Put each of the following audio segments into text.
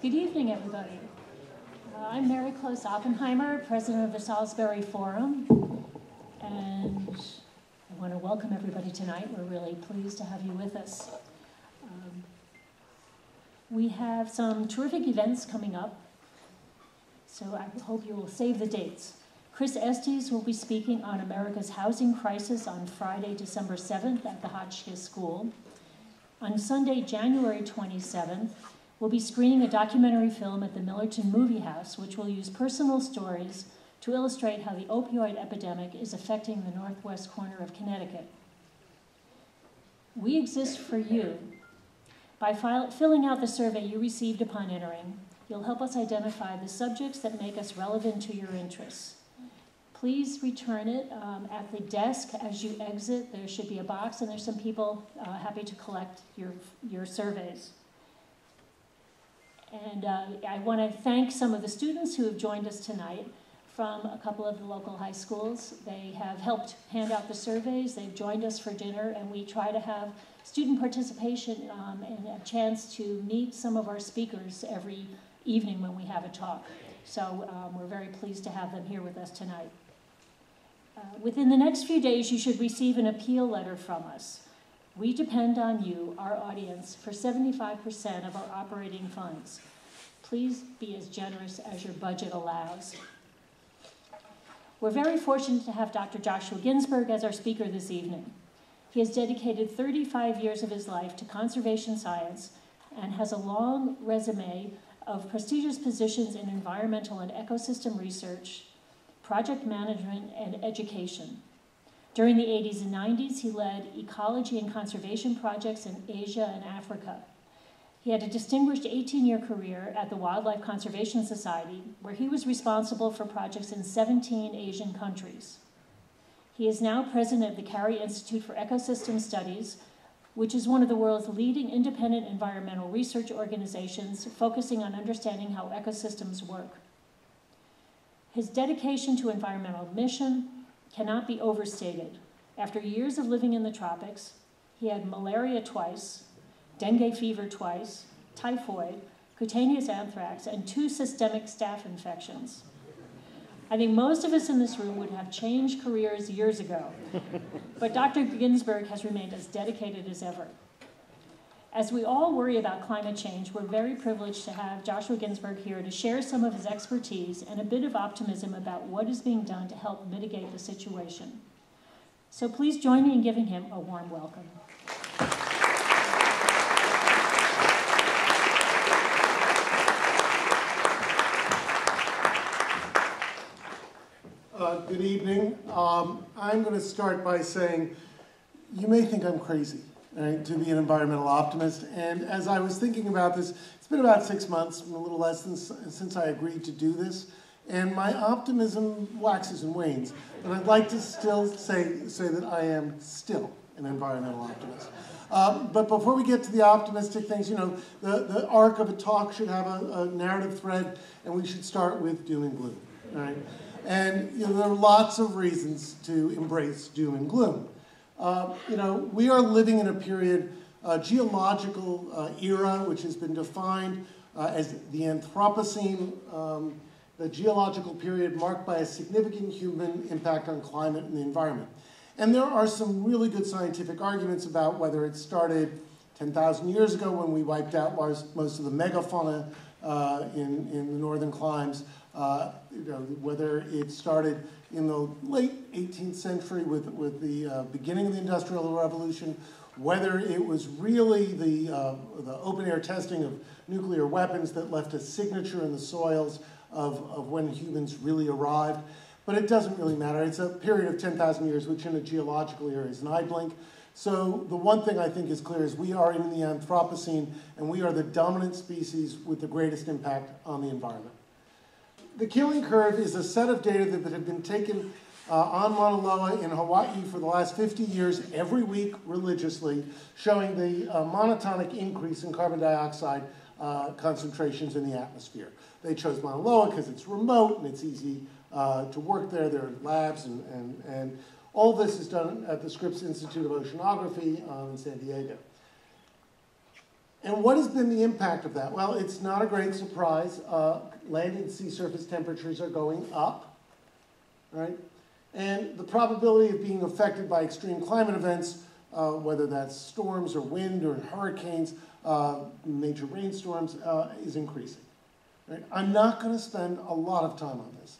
Good evening, everybody. I'm Mary Close Oppenheimer, president of the Salisbury Forum, and I want to welcome everybody tonight. We're really pleased to have you with us. We have some terrific events coming up, so I hope you will save the dates. Chris Estes will be speaking on America's housing crisis on Friday, December 7th at the Hotchkiss School. On Sunday, January 27th, we'll be screening a documentary film at the Millerton Movie House, which will use personal stories to illustrate how the opioid epidemic is affecting the northwest corner of Connecticut. We exist for you. By filling out the survey you received upon entering, you'll help us identify the subjects that make us relevant to your interests. Please return it at the desk as you exit. There should be a box, and there's some people happy to collect your surveys. And I want to thank some of the students who have joined us tonight from a couple of the local high schools. They have helped hand out the surveys. They've joined us for dinner, and we try to have student participation and a chance to meet some of our speakers every evening when we have a talk. So we're very pleased to have them here with us tonight. Within the next few days, you should receive an appeal letter from us. We depend on you, our audience, for 75% of our operating funds. Please be as generous as your budget allows. We're very fortunate to have Dr. Joshua Ginsberg as our speaker this evening. He has dedicated 35 years of his life to conservation science and has a long resume of prestigious positions in environmental and ecosystem research, project management, and education. During the 80s and 90s, he led ecology and conservation projects in Asia and Africa. He had a distinguished 18-year career at the Wildlife Conservation Society, where he was responsible for projects in 17 Asian countries. He is now president of the Cary Institute for Ecosystem Studies, which is one of the world's leading independent environmental research organizations focusing on understanding how ecosystems work. His dedication to environmental mission cannot be overstated. After years of living in the tropics, he had malaria twice, dengue fever twice, typhoid, cutaneous anthrax, and 2 systemic staph infections. I think most of us in this room would have changed careers years ago, but Dr. Ginsberg has remained as dedicated as ever. As we all worry about climate change, we're very privileged to have Joshua Ginsberg here to share some of his expertise and a bit of optimism about what is being done to help mitigate the situation. So please join me in giving him a warm welcome. Good evening. I'm going to start by saying, you may think I'm crazy. Right, to be an environmental optimist. And as I was thinking about this, it's been about 6 months, a little less than, since I agreed to do this, and my optimism waxes and wanes. And I'd like to still say that I am still an environmental optimist. But before we get to the optimistic things, you know, the arc of a talk should have a narrative thread, and we should start with doom and gloom. Right? And you know, there are lots of reasons to embrace doom and gloom. You know, we are living in a period, geological era, which has been defined as the Anthropocene, the geological period marked by a significant human impact on climate and the environment. And there are some really good scientific arguments about whether it started 10,000 years ago when we wiped out most of the megafauna in the northern climes, you know, whether it started in the late 18th century with the beginning of the Industrial Revolution, whether it was really the open-air testing of nuclear weapons that left a signature in the soils of when humans really arrived. But it doesn't really matter. It's a period of 10,000 years, which in a geological era is an eye blink. So the one thing I think is clear is we are in the Anthropocene, and we are the dominant species with the greatest impact on the environment. The Keeling Curve is a set of data that have been taken on Mauna Loa in Hawaii for the last 50 years, every week religiously, showing the monotonic increase in carbon dioxide concentrations in the atmosphere. They chose Mauna Loa because it's remote and it's easy to work there. There are labs and all this is done at the Scripps Institute of Oceanography in San Diego. And what has been the impact of that? Well, it's not a great surprise. Land and sea surface temperatures are going up, right? And the probability of being affected by extreme climate events, whether that's storms or wind or hurricanes, major rainstorms, is increasing. Right? I'm not going to spend a lot of time on this.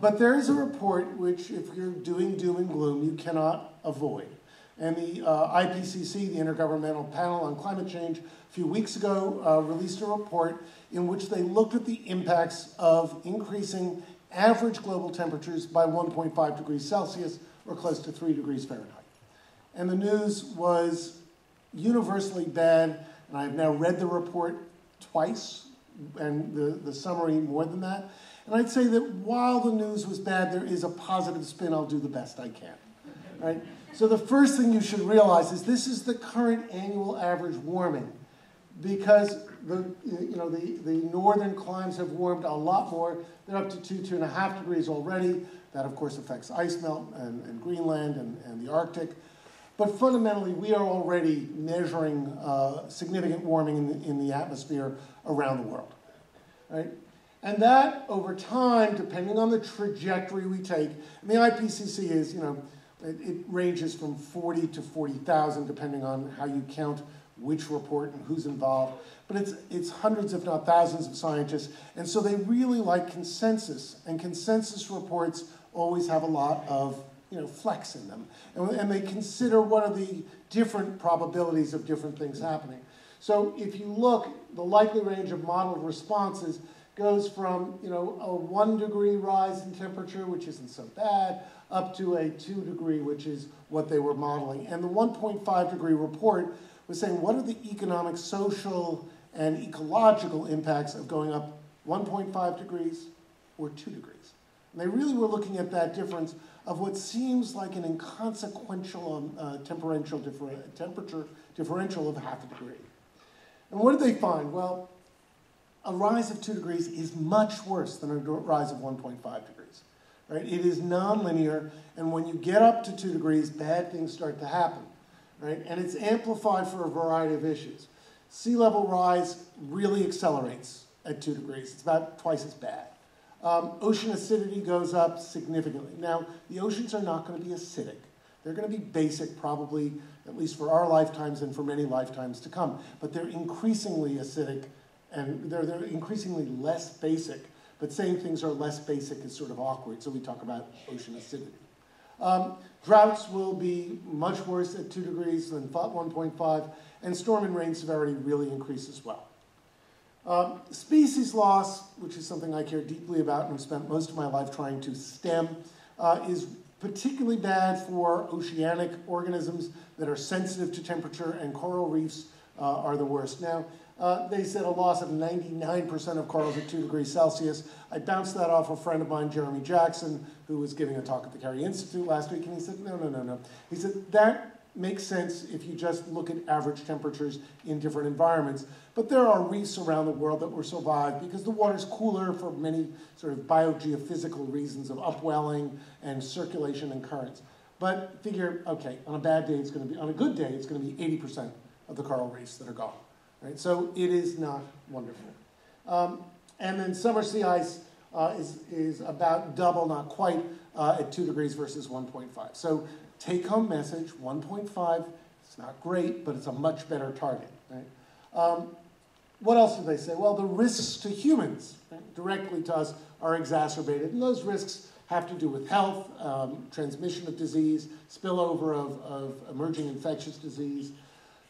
But there is a report which, if you're doing doom and gloom, you cannot avoid. And the IPCC, the Intergovernmental Panel on Climate Change, a few weeks ago released a report in which they looked at the impacts of increasing average global temperatures by 1.5 degrees Celsius, or close to 3 degrees Fahrenheit. And the news was universally bad, and I've now read the report twice, and the summary more than that. And I'd say that while the news was bad, there is a positive spin. I'll do the best I can. Right? So the first thing you should realize is this is the current annual average warming, because the northern climes have warmed a lot more. They're up to 2.5 degrees already. That, of course, affects ice melt and Greenland and the Arctic. But fundamentally, we are already measuring significant warming in the atmosphere around the world. Right? And that, over time, depending on the trajectory we take, and the IPCC is, it ranges from 40 to 40,000, depending on how you count which report and who's involved. But it's hundreds, if not thousands, of scientists. And so they really like consensus. And consensus reports always have a lot of flex in them. And they consider what are the different probabilities of different things happening. So if you look, the likely range of modeled responses goes from a 1 degree rise in temperature, which isn't so bad, up to a 2 degree, which is what they were modeling. And the 1.5 degree report was saying, what are the economic, social, and ecological impacts of going up 1.5 degrees or 2 degrees? And they really were looking at that difference of what seems like an inconsequential temperature differential of 0.5 degree. And what did they find? Well, a rise of 2 degrees is much worse than a rise of 1.5 degrees. Right? It is nonlinear, and when you get up to 2 degrees, bad things start to happen. Right? And it's amplified for a variety of issues. Sea level rise really accelerates at 2 degrees. It's about twice as bad. Ocean acidity goes up significantly. Now, the oceans are not going to be acidic. They're going to be basic, probably, at least for our lifetimes and for many lifetimes to come. But they're increasingly acidic, and they're increasingly less basic. But saying things are less basic is sort of awkward, so we talk about ocean acidity. Droughts will be much worse at 2 degrees than 1.5, and storm and rain severity really increase as well. Species loss, which is something I care deeply about and have spent most of my life trying to stem, is particularly bad for oceanic organisms that are sensitive to temperature, and coral reefs are the worst. Now, they said a loss of 99% of corals at 2 degrees Celsius. I bounced that off a friend of mine, Jeremy Jackson, who was giving a talk at the Cary Institute last week, and he said, no. He said, that makes sense if you just look at average temperatures in different environments. But there are reefs around the world that will survive because the water's cooler for many sort of biogeophysical reasons of upwelling and circulation and currents. But figure, okay, on a good day, it's going to be 80% of the coral reefs that are gone. Right, so it is not wonderful. And then summer sea ice is about double, not quite, at 2 degrees versus 1.5. So take-home message, 1.5, it's not great, but it's a much better target. Right? What else did they say? Well, the risks to humans, right, directly to us, are exacerbated. And those risks have to do with health, transmission of disease, spillover of emerging infectious disease,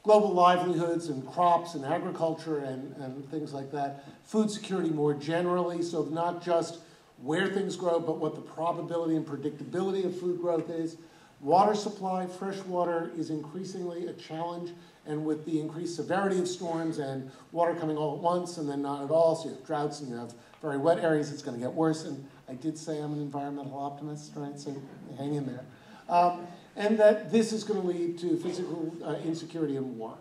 global livelihoods and crops and agriculture and things like that. Food security more generally, so not just where things grow, but what the probability and predictability of food growth is. Water supply, fresh water, is increasingly a challenge, and with the increased severity of storms and water coming all at once and then not at all, so you have droughts and you have very wet areas, it's going to get worse. And I did say I'm an environmental optimist, right? So hang in there. And that this is going to lead to physical insecurity and war.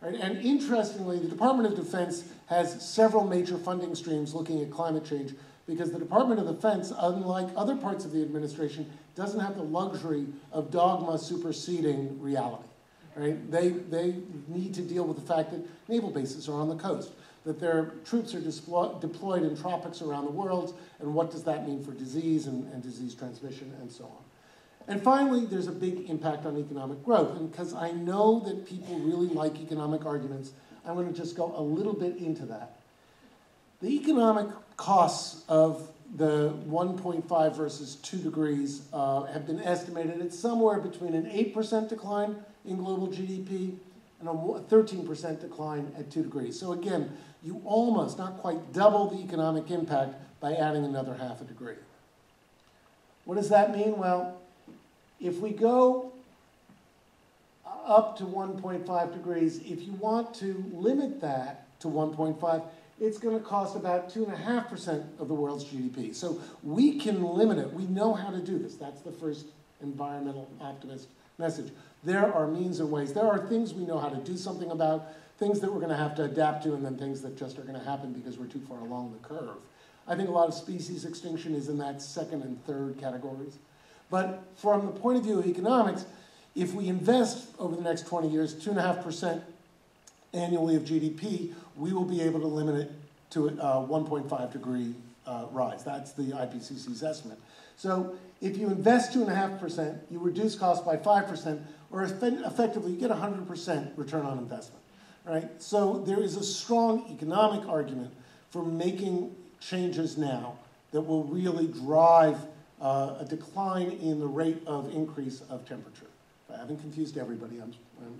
Right? And interestingly, the Department of Defense has several major funding streams looking at climate change, because the Department of Defense, unlike other parts of the administration, doesn't have the luxury of dogma superseding reality. right? They need to deal with the fact that naval bases are on the coast, that their troops are deployed in tropics around the world, and what does that mean for disease and disease transmission and so on. And finally, there's a big impact on economic growth, and because I know that people really like economic arguments, I'm going to just go a little bit into that. The economic costs of the 1.5 versus 2 degrees have been estimated at somewhere between an 8% decline in global GDP and a 13% decline at 2 degrees. So again, you almost, not quite, double the economic impact by adding another half a degree. What does that mean? Well, if we go up to 1.5 degrees, if you want to limit that to 1.5, it's going to cost about 2.5% of the world's GDP. So we can limit it. We know how to do this. That's the first environmental optimist message. There are means and ways. There are things we know how to do something about, things that we're going to have to adapt to, and then things that just are going to happen because we're too far along the curve. I think a lot of species extinction is in that second and third categories. But from the point of view of economics, if we invest over the next 20 years 2.5% annually of GDP, we will be able to limit it to a 1.5 degree rise. That's the IPCC's estimate. So if you invest 2.5%, you reduce costs by 5%, or effectively you get 100% return on investment. Right? So there is a strong economic argument for making changes now that will really drive a decline in the rate of increase of temperature. If I haven't confused everybody,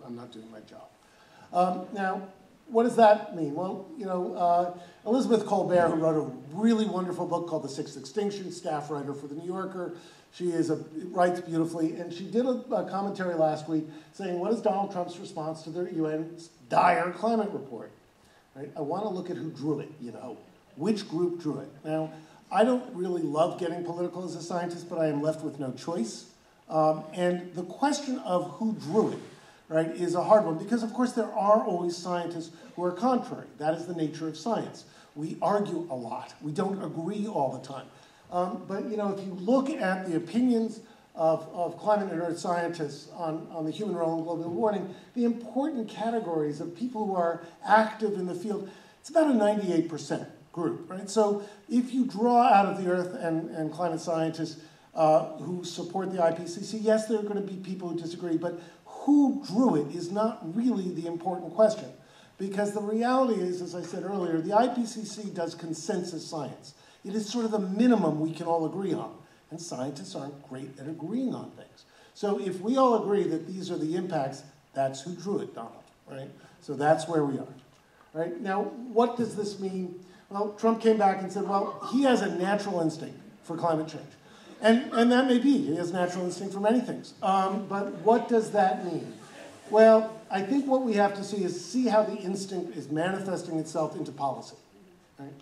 I'm not doing my job. Now, what does that mean? Well, you know, Elizabeth Colbert, who wrote a really wonderful book called The Sixth Extinction, staff writer for The New Yorker, she is writes beautifully, and she did a commentary last week saying, what is Donald Trump's response to the UN's dire climate report? Right? I want to look at who drew it, you know, which group drew it. Now, I don't really love getting political as a scientist, but I am left with no choice. And the question of who drew it, right, is a hard one, because of course there are always scientists who are contrary. That is the nature of science. We argue a lot. We don't agree all the time. But you know, if you look at the opinions of climate and earth scientists on the human role in global warming, the important categories of people who are active in the field, it's about a 98% group, right? So if you draw out of the earth and climate scientists who support the IPCC, yes, there are going to be people who disagree, but who drew it is not really the important question, because the reality is, as I said earlier, the IPCC does consensus science. It is sort of the minimum we can all agree on, and scientists aren't great at agreeing on things. So if we all agree that these are the impacts, that's who drew it, Donald, right? So that's where we are, right? Now, what does this mean? Well, Trump came back and said, well, he has a natural instinct for climate change. And that may be. He has natural instinct for many things. But what does that mean? Well, I think what we have to see is how the instinct is manifesting itself into policy. Right?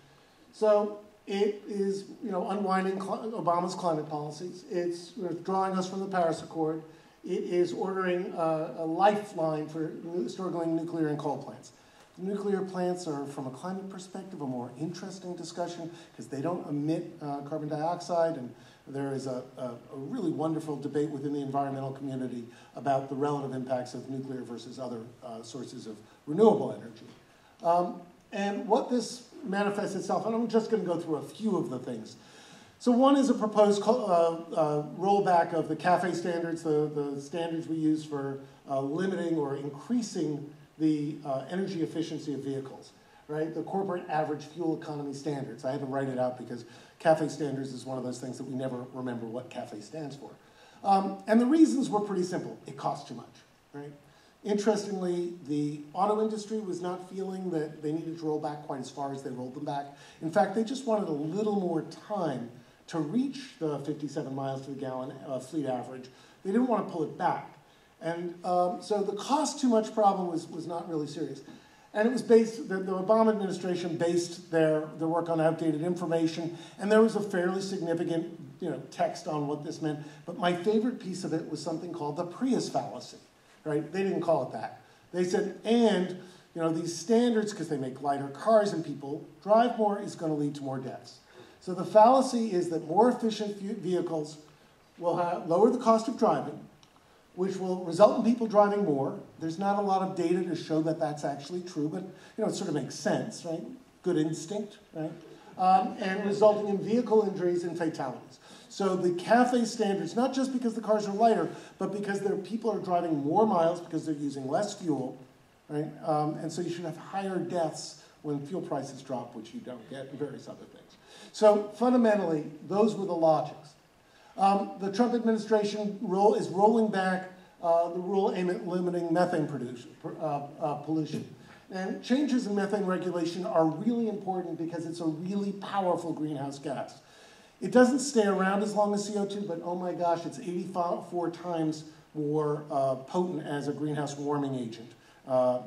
So it is, you know, unwinding Obama's climate policies. It's withdrawing us from the Paris Accord. It is ordering a lifeline for struggling nuclear and coal plants. Nuclear plants are, from a climate perspective, a more interesting discussion because they don't emit carbon dioxide, and there is a really wonderful debate within the environmental community about the relative impacts of nuclear versus other sources of renewable energy. And what this manifests itself, and I'm just going to go through a few of the things. So one is a proposed rollback of the CAFE standards, the standards we use for limiting or increasing the energy efficiency of vehicles, right? The corporate average fuel economy standards. I had to write it out because CAFE standards is one of those things that we never remember what CAFE stands for. And the reasons were pretty simple. It costs too much, right? Interestingly, the auto industry was not feeling that they needed to roll back quite as far as they rolled them back. In fact, they just wanted a little more time to reach the 57 miles to the gallon fleet average. They didn't want to pull it back. And so the cost too much problem was not really serious. And it was based, the Obama administration based their work on outdated information, and there was a fairly significant, you know, text on what this meant. But my favorite piece of it was something called the Prius fallacy, right? They didn't call it that. They said, and, you know, these standards, because they make lighter cars and people drive more, is going to lead to more deaths. So the fallacy is that more efficient vehicles will lower the cost of driving, which will result in people driving more. There's not a lot of data to show that that's actually true, but you know, it sort of makes sense, right? Good instinct, right? And resulting in vehicle injuries and fatalities. So the CAFE standards, not just because the cars are lighter, but because their people are driving more miles because they're using less fuel, right? And so you should have higher deaths when fuel prices drop, which you don't get, and various other things. So fundamentally, those were the logics. The Trump administration is rolling back the rule aimed at limiting methane pollution. And changes in methane regulation are really important because it's a really powerful greenhouse gas. It doesn't stay around as long as CO2, but oh my gosh, it's 84 times more potent as a greenhouse warming agent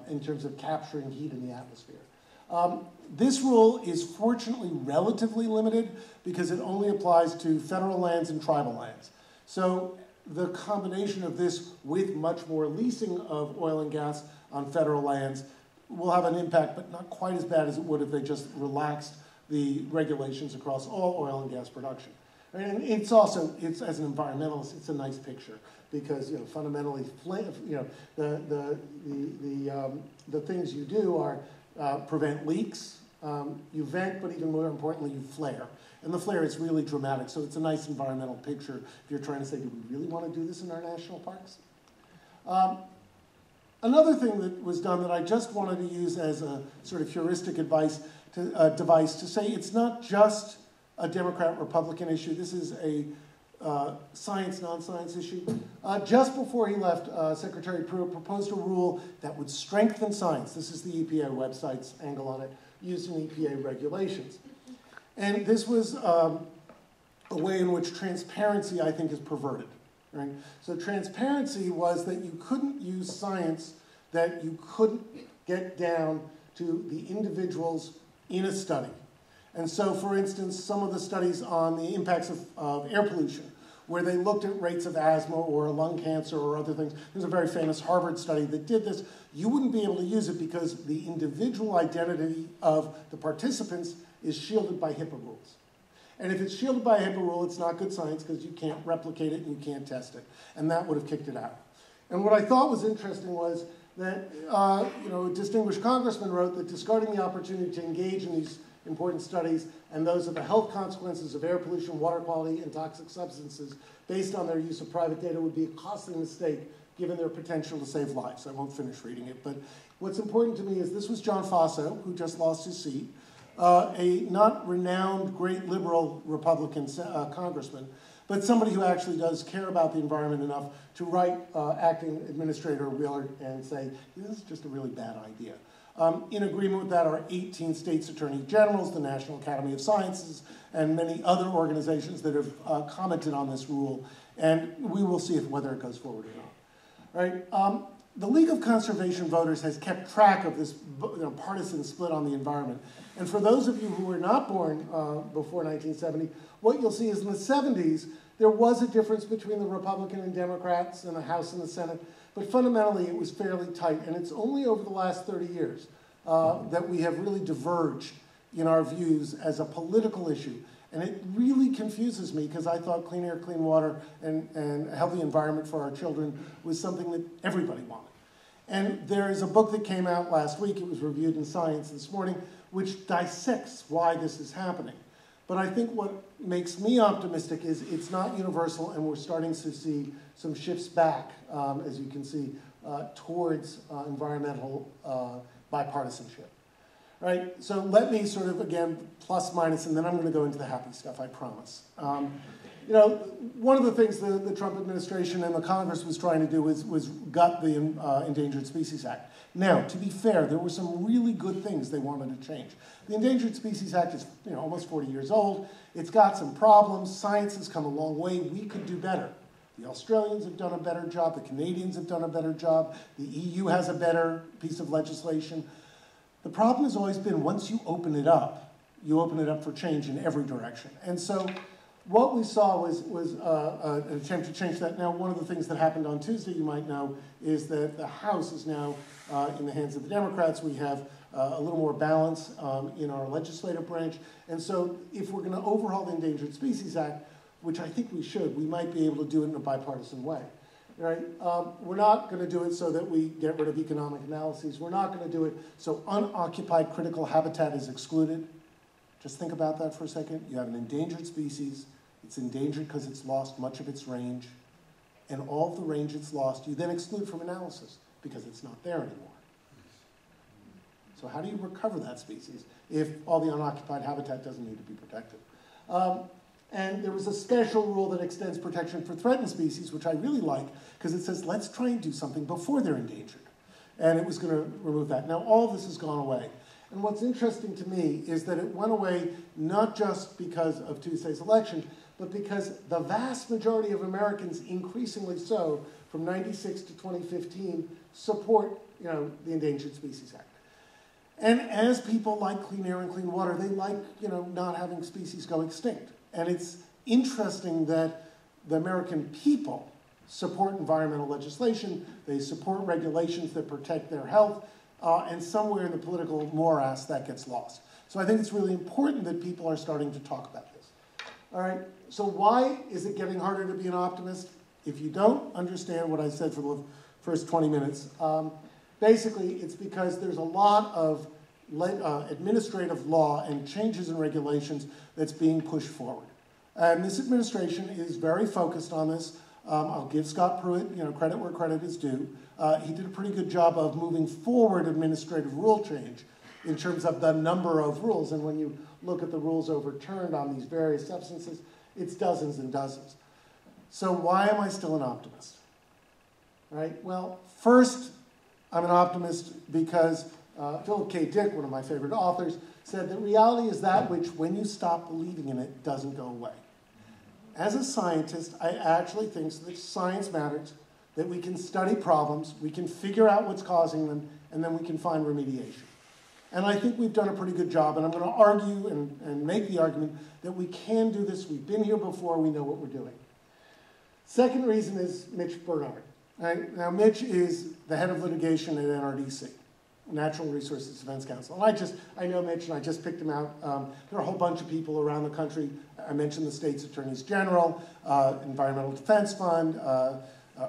in terms of capturing heat in the atmosphere. This rule is fortunately relatively limited because it only applies to federal lands and tribal lands. So the combination of this with much more leasing of oil and gas on federal lands will have an impact, but not quite as bad as it would if they just relaxed the regulations across all oil and gas production. And it's also, it's, as an environmentalist, it's a nice picture because, you know, fundamentally, you know, the things you do are prevent leaks, you vent, but even more importantly, you flare. And the flare is really dramatic, so it's a nice environmental picture if you're trying to say, do we really want to do this in our national parks? Another thing that was done that I just wanted to use as a sort of heuristic device to say it's not just a Democrat-Republican issue. This is a science, non-science issue. Just before he left, Secretary Pruitt proposed a rule that would strengthen science. This is the EPA website's angle on it, used in EPA regulations. And this was a way in which transparency, I think, is perverted. Right? So transparency was that you couldn't use science, that you couldn't get down to the individuals in a study. And so, for instance, some of the studies on the impacts of air pollution, where they looked at rates of asthma or lung cancer or other things. There's a very famous Harvard study that did this. You wouldn't be able to use it because the individual identity of the participants is shielded by HIPAA rules. And if it's shielded by a HIPAA rule, it's not good science because you can't replicate it and you can't test it. And that would have kicked it out. And what I thought was interesting was that you know, a distinguished congressman wrote that discarding the opportunity to engage in these important studies and those of the health consequences of air pollution, water quality, and toxic substances based on their use of private data would be a costly mistake given their potential to save lives. I won't finish reading it, but what's important to me is this was John Faso, who just lost his seat, a not renowned, great liberal Republican congressman, but somebody who actually does care about the environment enough to write Acting Administrator Willard and say, this is just a really bad idea. In agreement with that are 18 states' attorney generals, the National Academy of Sciences, and many other organizations that have commented on this rule, and we will see if whether it goes forward or not. All right? The League of Conservation Voters has kept track of this partisan split on the environment. And for those of you who were not born before 1970, what you'll see is in the 70s, there was a difference between the Republican and Democrats in the House and the Senate, but fundamentally it was fairly tight. And it's only over the last 30 years that we have really diverged in our views as a political issue. And it really confuses me because I thought clean air, clean water, and a healthy environment for our children was something that everybody wanted. And there is a book that came out last week, it was reviewed in Science this morning, which dissects why this is happening. But I think what makes me optimistic is it's not universal and we're starting to see some shifts back, as you can see, towards environmental bipartisanship. Right, so let me sort of, again, plus, minus, and then I'm going to go into the happy stuff, I promise. You know, one of the things the Trump administration and the Congress was trying to do was gut the Endangered Species Act. Now, to be fair, there were some really good things they wanted to change. The Endangered Species Act is, you know, almost 40 years old. It's got some problems. Science has come a long way. We could do better. The Australians have done a better job. The Canadians have done a better job. The EU has a better piece of legislation. The problem has always been once you open it up for change in every direction. And so what we saw was an attempt to change that. Now, one of the things that happened on Tuesday, you might know, is that the House is now in the hands of the Democrats. We have a little more balance in our legislative branch. And so if we're going to overhaul the Endangered Species Act, which I think we should, we might be able to do it in a bipartisan way. right? We're not going to do it so that we get rid of economic analyses. We're not going to do it so unoccupied critical habitat is excluded. Just think about that for a second. You have an endangered species. It's endangered because it's lost much of its range. And all of the range it's lost, you then exclude from analysis because it's not there anymore. So how do you recover that species if all the unoccupied habitat doesn't need to be protected? And there was a special rule that extends protection for threatened species, which I really like, because it says, let's try and do something before they're endangered. And it was going to remove that. Now, all of this has gone away. And what's interesting to me is that it went away not just because of Tuesday's election, but because the vast majority of Americans, increasingly so, from 1996 to 2015, support the Endangered Species Act. And as people like clean air and clean water, they like not having species go extinct. And it's interesting that the American people support environmental legislation, they support regulations that protect their health, and somewhere in the political morass that gets lost. So I think it's really important that people are starting to talk about this. All right, so why is it getting harder to be an optimist? If you don't understand what I said for the first 20 minutes, basically it's because there's a lot of administrative law and changes in regulations that's being pushed forward. And this administration is very focused on this. I'll give Scott Pruitt credit where credit is due. He did a pretty good job of moving forward administrative rule change in terms of the number of rules. And when you look at the rules overturned on these various substances, it's dozens and dozens. So why am I still an optimist? All right, well, first, I'm an optimist because Philip K. Dick, one of my favorite authors, said that reality is that which, when you stop believing in it, doesn't go away. As a scientist, I actually think that science matters, that we can study problems, we can figure out what's causing them, and then we can find remediation. And I think we've done a pretty good job, and I'm going to argue and make the argument that we can do this. We've been here before, we know what we're doing. Second reason is Mitch Bernard. Right? Now, Mitch is the head of litigation at NRDC. Natural Resources Defense Council. And I know Mitch, and I just picked him out. There are a whole bunch of people around the country. I mentioned the state's attorneys general, Environmental Defense Fund,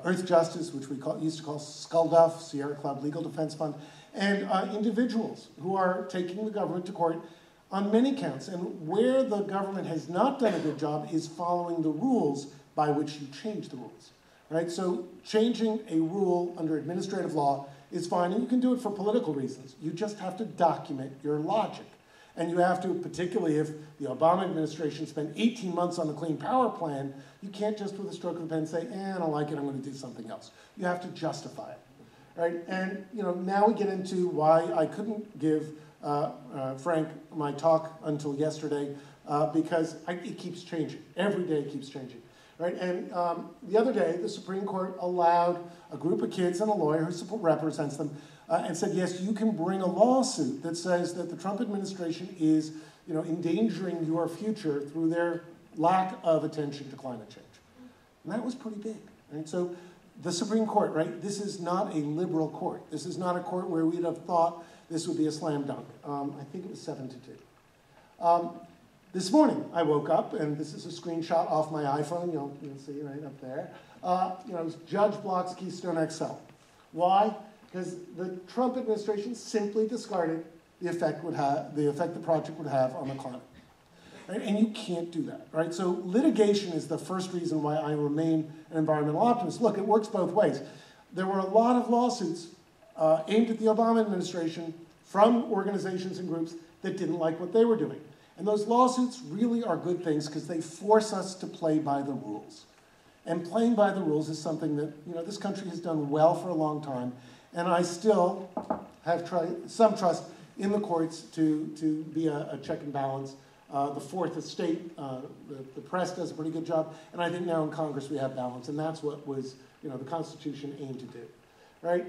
Earth Justice, which we used to call SCLDF, Sierra Club Legal Defense Fund, and individuals who are taking the government to court on many counts. And where the government has not done a good job is following the rules by which you change the rules. Right? So changing a rule under administrative law is fine, and you can do it for political reasons. You just have to document your logic. And you have to, particularly if the Obama administration spent 18 months on the Clean Power Plan, you can't just with a stroke of a pen say, I don't like it, I'm going to do something else. You have to justify it. Right? And now we get into why I couldn't give Frank my talk until yesterday, because it keeps changing. Every day it keeps changing. Right? And the other day, the Supreme Court allowed a group of kids and a lawyer who represents them and said, yes, you can bring a lawsuit that says that the Trump administration is endangering your future through their lack of attention to climate change. And that was pretty big. Right? So the Supreme Court, right? This is not a liberal court. This is not a court where we'd have thought this would be a slam dunk. I think it was 7-2. This morning, I woke up, and this is a screenshot off my iPhone. You'll see right up there. It was Judge Block's Keystone XL. Why? Because the Trump administration simply discarded the effect the project would have on the climate. Right? And you can't do that. Right? So litigation is the first reason why I remain an environmental optimist. Look, it works both ways. There were a lot of lawsuits aimed at the Obama administration from organizations and groups that didn't like what they were doing. And those lawsuits really are good things because they force us to play by the rules. And playing by the rules is something that this country has done well for a long time. And I still have some trust in the courts to be a check and balance. The fourth estate, the press does a pretty good job. And I think now in Congress we have balance. And that's what was the Constitution aimed to do. Right?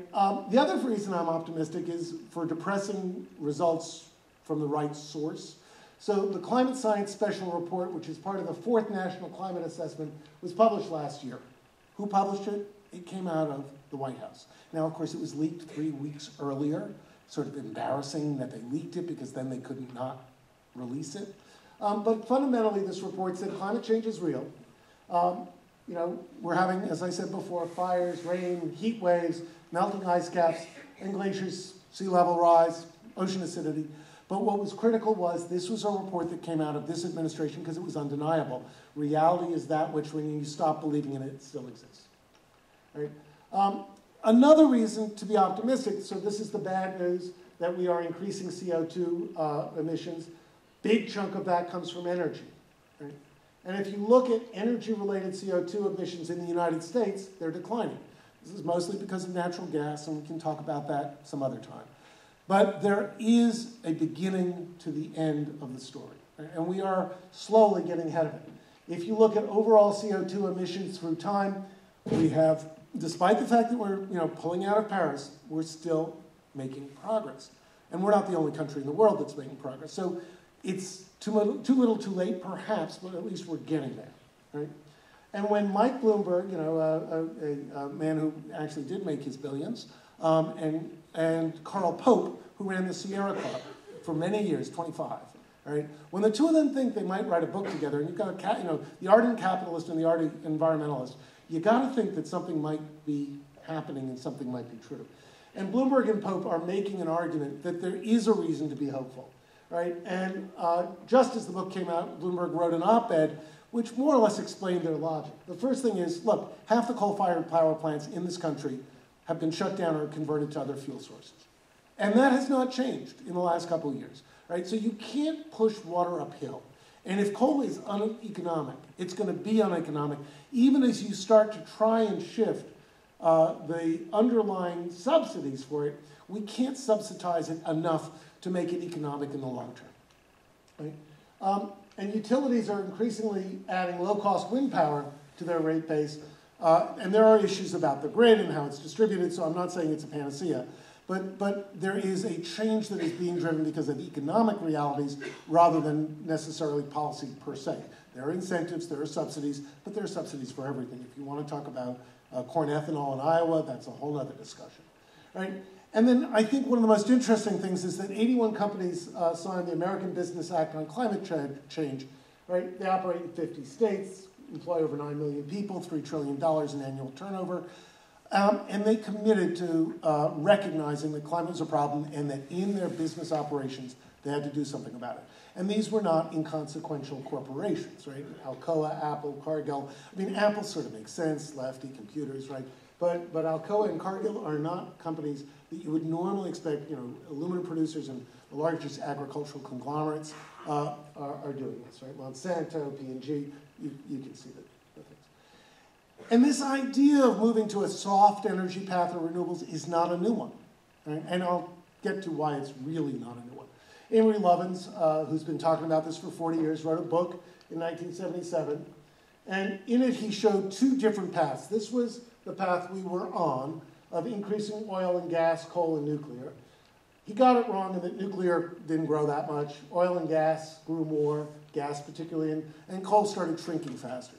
The other reason I'm optimistic is for depressing results from the right source. So the Climate Science Special Report, which is part of the fourth National Climate Assessment, was published last year. Who published it? It came out of the White House. Now, of course, it was leaked 3 weeks earlier. Sort of embarrassing that they leaked it because then they couldn't not release it. But fundamentally, this report said climate change is real. you know, we're having, as I said before, fires, rain, heat waves, melting ice caps, and glaciers, sea level rise, ocean acidity. But what was critical was this was a report that came out of this administration because it was undeniable. Reality is that which, when you stop believing in it, it still exists. Right? Another reason to be optimistic, so this is the bad news, that we are increasing CO2 emissions. Big chunk of that comes from energy. Right? And if you look at energy-related CO2 emissions in the United States, they're declining. This is mostly because of natural gas, and we can talk about that some other time. But there is a beginning to the end of the story, right? And we are slowly getting ahead of it. If you look at overall CO2 emissions through time, we have, despite the fact that we're pulling out of Paris, we're still making progress. And we're not the only country in the world that's making progress. So it's too little too late, perhaps, but at least we're getting there, right? And when Mike Bloomberg, a man who actually did make his billions, and Carl Pope, who ran the Sierra Club for many years, 25, right? When the two of them think they might write a book together, and you've got a the ardent capitalist and the ardent environmentalist, you got to think that something might be happening and something might be true. And Bloomberg and Pope are making an argument that there is a reason to be hopeful, right? And just as the book came out, Bloomberg wrote an op-ed which more or less explained their logic. The first thing is, look, half the coal-fired power plants in this country have been shut down or converted to other fuel sources. And that has not changed in the last couple of years, right? So you can't push water uphill. And if coal is uneconomic, it's going to be uneconomic, even as you start to try and shift the underlying subsidies for it, we can't subsidize it enough to make it economic in the long term, right? And utilities are increasingly adding low-cost wind power to their rate base. And there are issues about the grid and how it's distributed, so I'm not saying it's a panacea. But there is a change that is being driven because of economic realities rather than necessarily policy per se. There are incentives, there are subsidies, but there are subsidies for everything. If you want to talk about corn ethanol in Iowa, that's a whole other discussion, right? And then I think one of the most interesting things is that 81 companies signed the American Business Act on Climate Change, right? They operate in 50 states, employ over 9 million people, $3 trillion in annual turnover. And they committed to recognizing that climate was a problem and that in their business operations, they had to do something about it. And these were not inconsequential corporations, right? Alcoa, Apple, Cargill. I mean, Apple sort of makes sense, Lefty Computers, right? But Alcoa and Cargill are not companies that you would normally expect, aluminum producers and the largest agricultural conglomerates are doing this, right? Monsanto, P&G, you can see the things. And this idea of moving to a soft energy path of renewables is not a new one, right? And I'll get to why it's really not a new one. Amory Lovins, who's been talking about this for 40 years, wrote a book in 1977. And in it, he showed two different paths. This was the path we were on of increasing oil and gas, coal and nuclear. He got it wrong in that nuclear didn't grow that much. Oil and gas grew more, gas particularly, and coal started shrinking faster.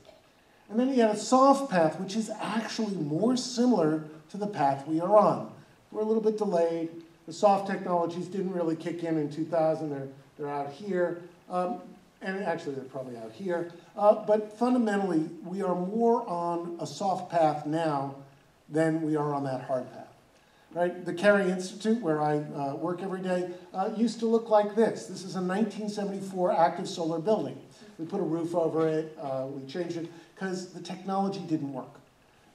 And then he had a soft path, which is actually more similar to the path we are on. We're a little bit delayed. The soft technologies didn't really kick in 2000. They're out here. And actually, they're probably out here. But fundamentally, we are more on a soft path now than we are on that hard path, right? The Cary Institute, where I work every day, used to look like this. This is a 1974 active solar building. We put a roof over it. We changed it because the technology didn't work.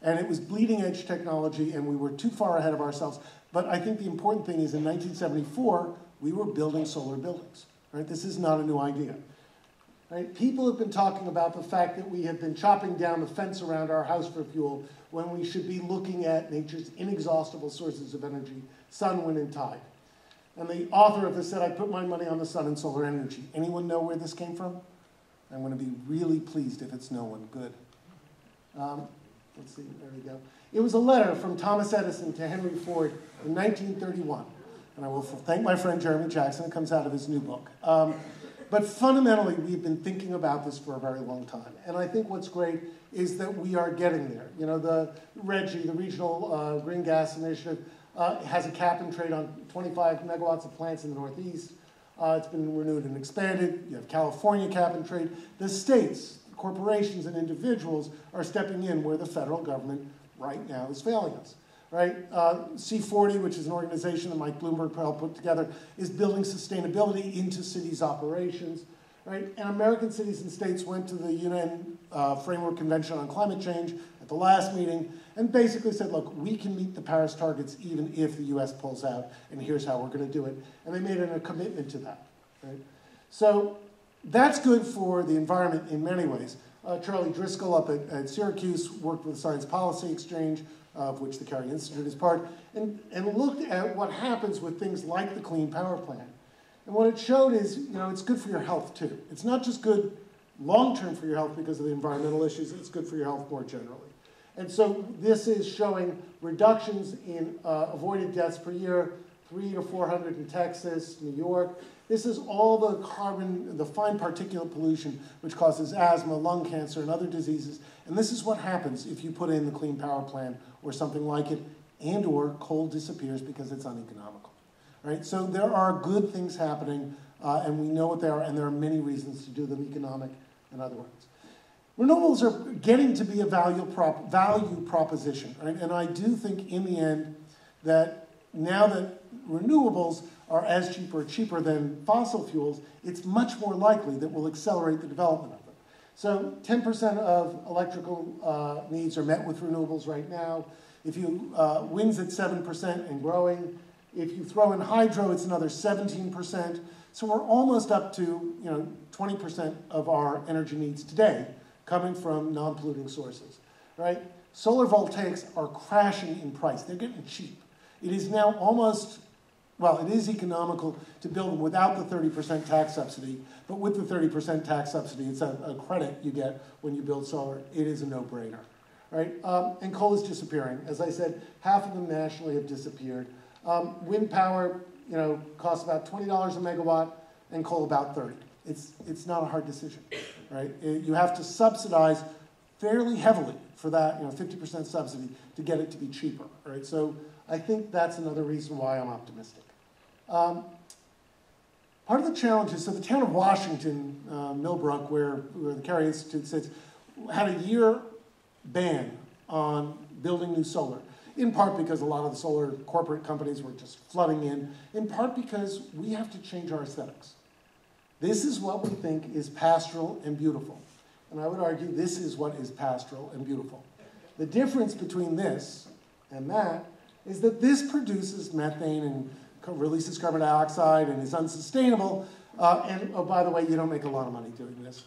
And it was bleeding-edge technology, and we were too far ahead of ourselves. But I think the important thing is in 1974, we were building solar buildings, right? This is not a new idea, right? People have been talking about the fact that we have been chopping down the fence around our house for fuel when we should be looking at nature's inexhaustible sources of energy, sun, wind, and tide. And the author of this said, I put my money on the sun and solar energy. Anyone know where this came from? I'm going to be really pleased if it's no one good. Let's see, there we go. It was a letter from Thomas Edison to Henry Ford in 1931. And I will thank my friend Jeremy Jackson. It comes out of his new book. But fundamentally, we've been thinking about this for a very long time. And I think what's great is that we are getting there. The RGGI, the Regional Green Gas Initiative, has a cap and trade on 25 megawatts of plants in the Northeast. It's been renewed and expanded. You have California cap and trade. The states, corporations and individuals are stepping in where the federal government right now is failing us. Right? C40, which is an organization that Mike Bloomberg helped put together, is building sustainability into cities' operations. Right? And American cities and states went to the UN Framework Convention on Climate Change at the last meeting and basically said, look, we can meet the Paris targets even if the US pulls out, and here's how we're going to do it. And they made a commitment to that. Right? So that's good for the environment in many ways. Charlie Driscoll up at Syracuse worked with the Science Policy Exchange, of which the Cary Institute is part, and looked at what happens with things like the Clean Power Plan. And what it showed is, you know, it's good for your health too. It's not just good long-term for your health because of the environmental issues, it's good for your health more generally. And so this is showing reductions in avoided deaths per year, 300 to 400 in Texas, New York. This is all the carbon, the fine particulate pollution, which causes asthma, lung cancer, and other diseases. And this is what happens if you put in the Clean Power Plan or something like it, and or coal disappears because it's uneconomical. Right? So there are good things happening, and we know what they are, and there are many reasons to do them, economic and otherwise. Renewables are getting to be a value proposition. Right? And I do think in the end that now that renewables are as cheap or cheaper than fossil fuels, it's much more likely that we'll accelerate the development of them. So 10% of electrical needs are met with renewables right now. If you, wind's at 7% and growing. If you throw in hydro, it's another 17%. So we're almost up to, you know, 20% of our energy needs today coming from non-polluting sources, right? Solar voltaics are crashing in price. They're getting cheap. It is now almost, well, it is economical to build them without the 30% tax subsidy, but with the 30% tax subsidy, it's a credit you get when you build solar. It is a no-brainer, right? And coal is disappearing. As I said, half of them nationally have disappeared. Wind power, you know, costs about $20 a megawatt, and coal about $30. It's not a hard decision, right? You have to subsidize fairly heavily for that, you know, 50% subsidy to get it to be cheaper, right? So I think that's another reason why I'm optimistic. Part of the challenge is, so the town of Washington, Millbrook, where the Cary Institute sits, had a year ban on building new solar, in part because a lot of the solar corporate companies were just flooding in part because we have to change our aesthetics. This is what we think is pastoral and beautiful. And I would argue this is what is pastoral and beautiful. The difference between this and that is that this produces methane and releases carbon dioxide and is unsustainable. And, oh, by the way, you don't make a lot of money doing this.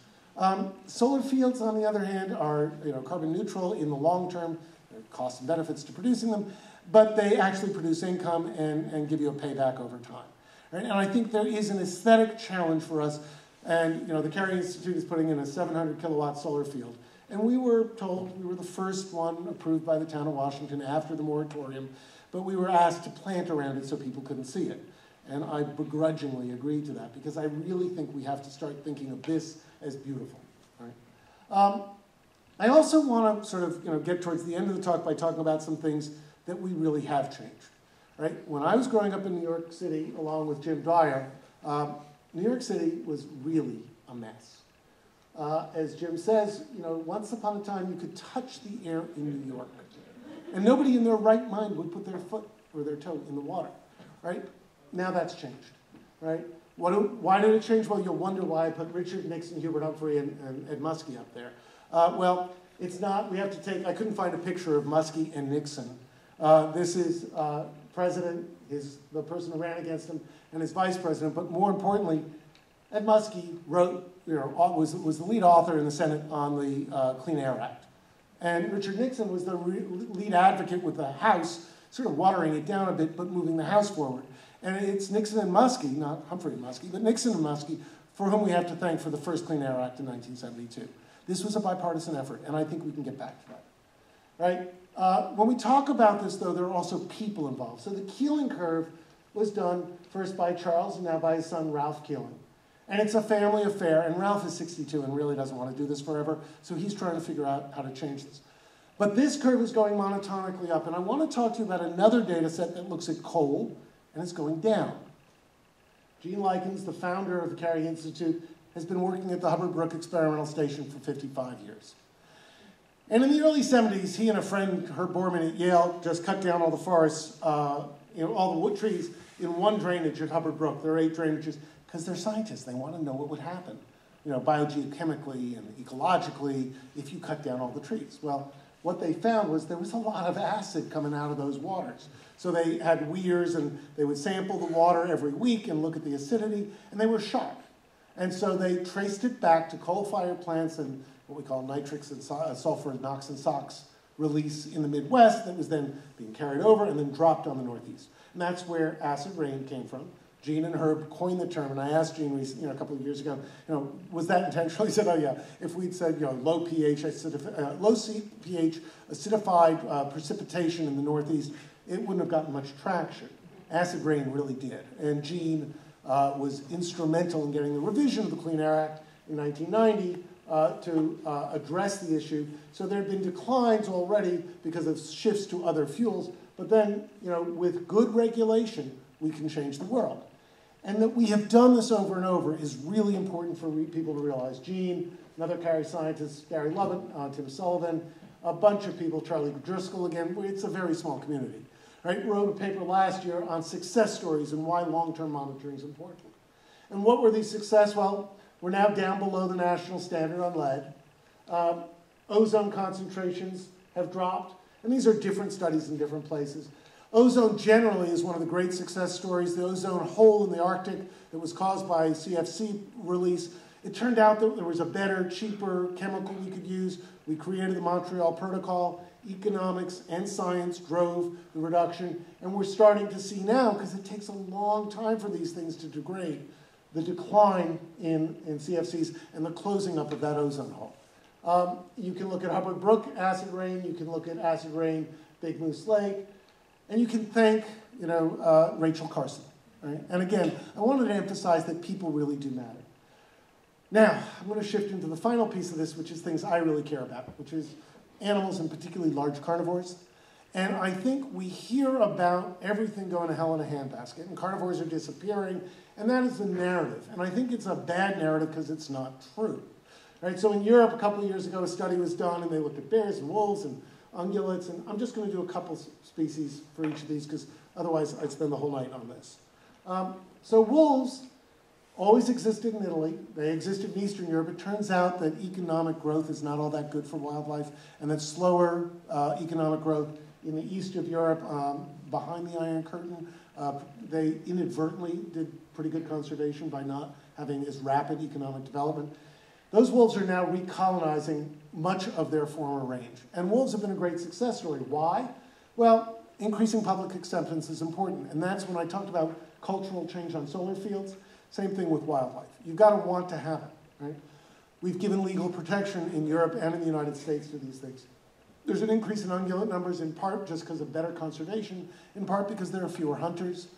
Solar fields, on the other hand, are, you know, carbon neutral in the long term. There are costs and benefits to producing them, but they actually produce income and give you a payback over time. Right? And I think there is an aesthetic challenge for us. And, you know, the Cary Institute is putting in a 700-kilowatt solar field. And we were told, we were the first one approved by the town of Washington after the moratorium, but we were asked to plant around it so people couldn't see it. And I begrudgingly agreed to that because I really think we have to start thinking of this as beautiful. Right? I also want to sort of, you know, get towards the end of the talk by talking about some things that we really have changed. Right? When I was growing up in New York City, along with Jim Dyer, New York City was really a mess. As Jim says, you know, once upon a time you could touch the air in New York. And nobody in their right mind would put their foot or their toe in the water, right? Now that's changed, right? Why did it change? Well, you'll wonder why I put Richard Nixon, Hubert Humphrey, and Ed Muskie up there. Well, it's not, we have to take, I couldn't find a picture of Muskie and Nixon. This is president, the person who ran against him, and his vice president, but more importantly, Ed Muskie wrote, you know, was the lead author in the Senate on the Clean Air Act. And Richard Nixon was the lead advocate with the House, sort of watering it down a bit, but moving the House forward. And it's Nixon and Muskie, not Humphrey and Muskie, but Nixon and Muskie, for whom we have to thank for the first Clean Air Act in 1972. This was a bipartisan effort, and I think we can get back to that. Right? When we talk about this, though, there are also people involved. So the Keeling Curve was done first by Charles and now by his son, Ralph Keeling. And it's a family affair, and Ralph is 62 and really doesn't want to do this forever, so he's trying to figure out how to change this. But this curve is going monotonically up, and I want to talk to you about another data set that looks at coal, and it's going down. Gene Likens, the founder of the Cary Institute, has been working at the Hubbard Brook Experimental Station for 55 years. And in the early 70s, he and a friend, Herb Borman at Yale, just cut down all the forests, all the wood trees in one drainage at Hubbard Brook. There are 8 drainages, because they're scientists. They want to know what would happen, biogeochemically and ecologically, if you cut down all the trees. Well, what they found was there was a lot of acid coming out of those waters. So they had weirs, and they would sample the water every week and look at the acidity, and they were shocked. And so they traced it back to coal-fired plants and what we call nitrics and sulfur, NOx and SOx release in the Midwest that was then being carried over and then dropped on the Northeast. And that's where acid rain came from. Gene and Herb coined the term, and I asked Gene a couple of years ago, was that intentional? He said, oh yeah, if we'd said, low pH, acidified precipitation in the Northeast, it wouldn't have gotten much traction. Acid rain really did. And Gene was instrumental in getting the revision of the Clean Air Act in 1990 to address the issue. So there had been declines already because of shifts to other fuels, but then, with good regulation, we can change the world. And that we have done this over and over is really important for people to realize. Gene, another Cary scientist, Gary Lovin, Tim Sullivan, a bunch of people, Charlie Driscoll again, it's a very small community, right? Wrote a paper last year on success stories and why long-term monitoring is important. And what were these success? Well, we're now down below the national standard on lead. Ozone concentrations have dropped, and these are different studies in different places. Ozone generally is one of the great success stories. The ozone hole in the Arctic that was caused by CFC release, it turned out that there was a better, cheaper chemical we could use. We created the Montreal Protocol. Economics and science drove the reduction. And we're starting to see now, because it takes a long time for these things to degrade, the decline in CFCs and the closing up of that ozone hole. You can look at Hubbard Brook acid rain. You can look at acid rain, Big Moose Lake. And you can thank, Rachel Carson, right? And again, I wanted to emphasize that people really do matter. Now, I'm going to shift into the final piece of this, which is things I really care about, which is animals and particularly large carnivores. And I think we hear about everything going to hell in a handbasket, and carnivores are disappearing, and that is the narrative. And I think it's a bad narrative because it's not true, right? So in Europe, a couple of years ago, a study was done, and they looked at bears and wolves and ungulates, and I'm just going to do a couple species for each of these because otherwise I'd spend the whole night on this. So wolves always existed in Italy. They existed in Eastern Europe. It turns out that economic growth is not all that good for wildlife, and that slower economic growth in the east of Europe, behind the Iron Curtain, they inadvertently did pretty good conservation by not having as rapid economic development. Those wolves are now recolonizing much of their former range. And wolves have been a great success story. Why? Well, increasing public acceptance is important. And that's when I talked about cultural change on solar fields. Same thing with wildlife. You've got to want to have it, right? We've given legal protection in Europe and in the United States to these things. There's an increase in ungulate numbers in part just because of better conservation, in part because there are fewer hunters.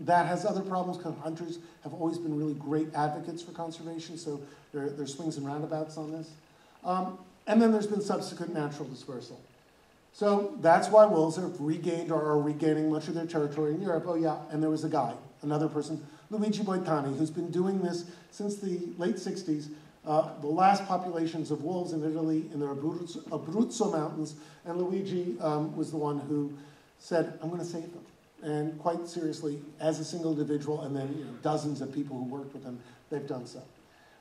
That has other problems because hunters have always been really great advocates for conservation, so there's swings and roundabouts on this. And then there's been subsequent natural dispersal. So that's why wolves have regained or are regaining much of their territory in Europe. Oh yeah, and there was a guy, another person, Luigi Boitani, who's been doing this since the late 60s. The last populations of wolves in Italy in the Abruzzo Mountains, and Luigi was the one who said, I'm going to save them. And quite seriously, as a single individual, and then dozens of people who worked with them, they've done so.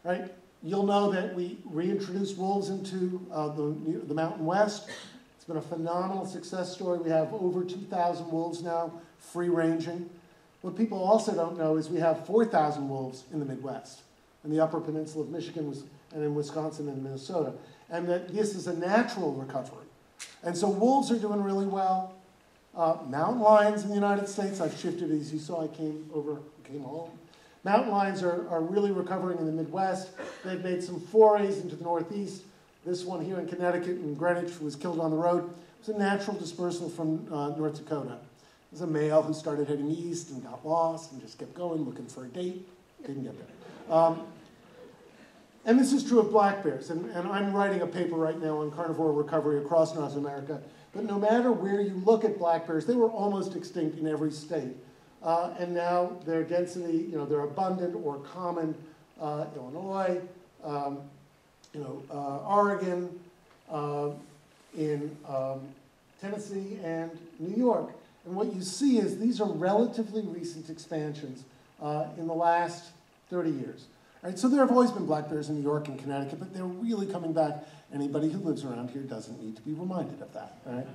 Right? You'll know that we reintroduced wolves into the Mountain West. It's been a phenomenal success story. We have over 2,000 wolves now, free-ranging. What people also don't know is we have 4,000 wolves in the Midwest, in the Upper Peninsula of Michigan, and in Wisconsin and Minnesota, and that this is a natural recovery. And so wolves are doing really well. Mountain lions in the United States, I've shifted, as you saw, I came home. Mountain lions are really recovering in the Midwest. They've made some forays into the Northeast. This one here in Connecticut and Greenwich was killed on the road. It was a natural dispersal from North Dakota. It was a male who started heading east and got lost and just kept going, looking for a date. Didn't get there. And this is true of black bears. And I'm writing a paper right now on carnivore recovery across North America. But no matter where you look at black bears, they were almost extinct in every state. And now their density, they're abundant or common Illinois, Oregon, in Tennessee, and New York. And what you see is these are relatively recent expansions in the last 30 years. Right, so there have always been black bears in New York and Connecticut, but they're really coming back. Anybody who lives around here doesn't need to be reminded of that. Right?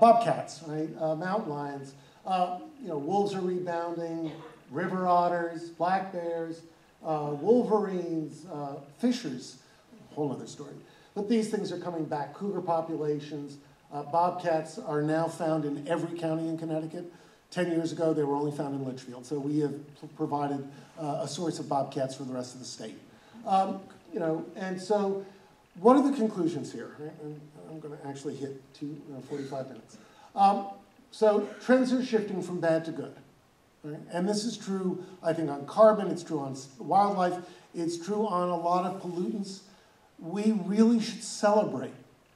Bobcats, right? Mountain lions, wolves are rebounding, river otters, black bears, wolverines, fishers, whole other story. But these things are coming back. Cougar populations, bobcats are now found in every county in Connecticut. 10 years ago, they were only found in Litchfield, so we have provided a source of bobcats for the rest of the state. And so what are the conclusions here? Right? And I'm going to actually hit 45 minutes. So trends are shifting from bad to good. Right? And this is true, I think, on carbon. It's true on wildlife. It's true on a lot of pollutants. We really should celebrate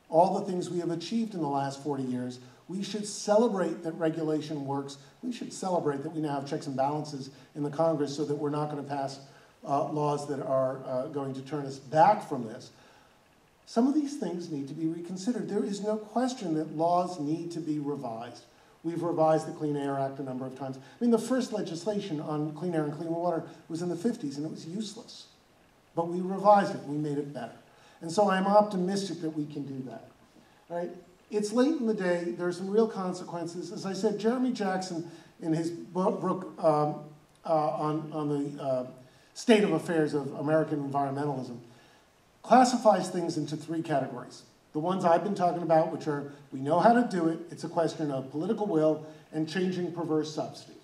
all the things we have achieved in the last 40 years. We should celebrate that regulation works. We should celebrate that we now have checks and balances in the Congress so that we're not going to pass laws that are going to turn us back from this. Some of these things need to be reconsidered. There is no question that laws need to be revised. We've revised the Clean Air Act a number of times. I mean, the first legislation on clean air and clean water was in the 50s, and it was useless. But we revised it. We made it better. And so I'm optimistic that we can do that. All right? It's late in the day. There are some real consequences. As I said, Jeremy Jackson, in his book on the state of affairs of American environmentalism, classifies things into three categories. The ones I've been talking about, which are we know how to do it. It's a question of political will and changing perverse subsidies.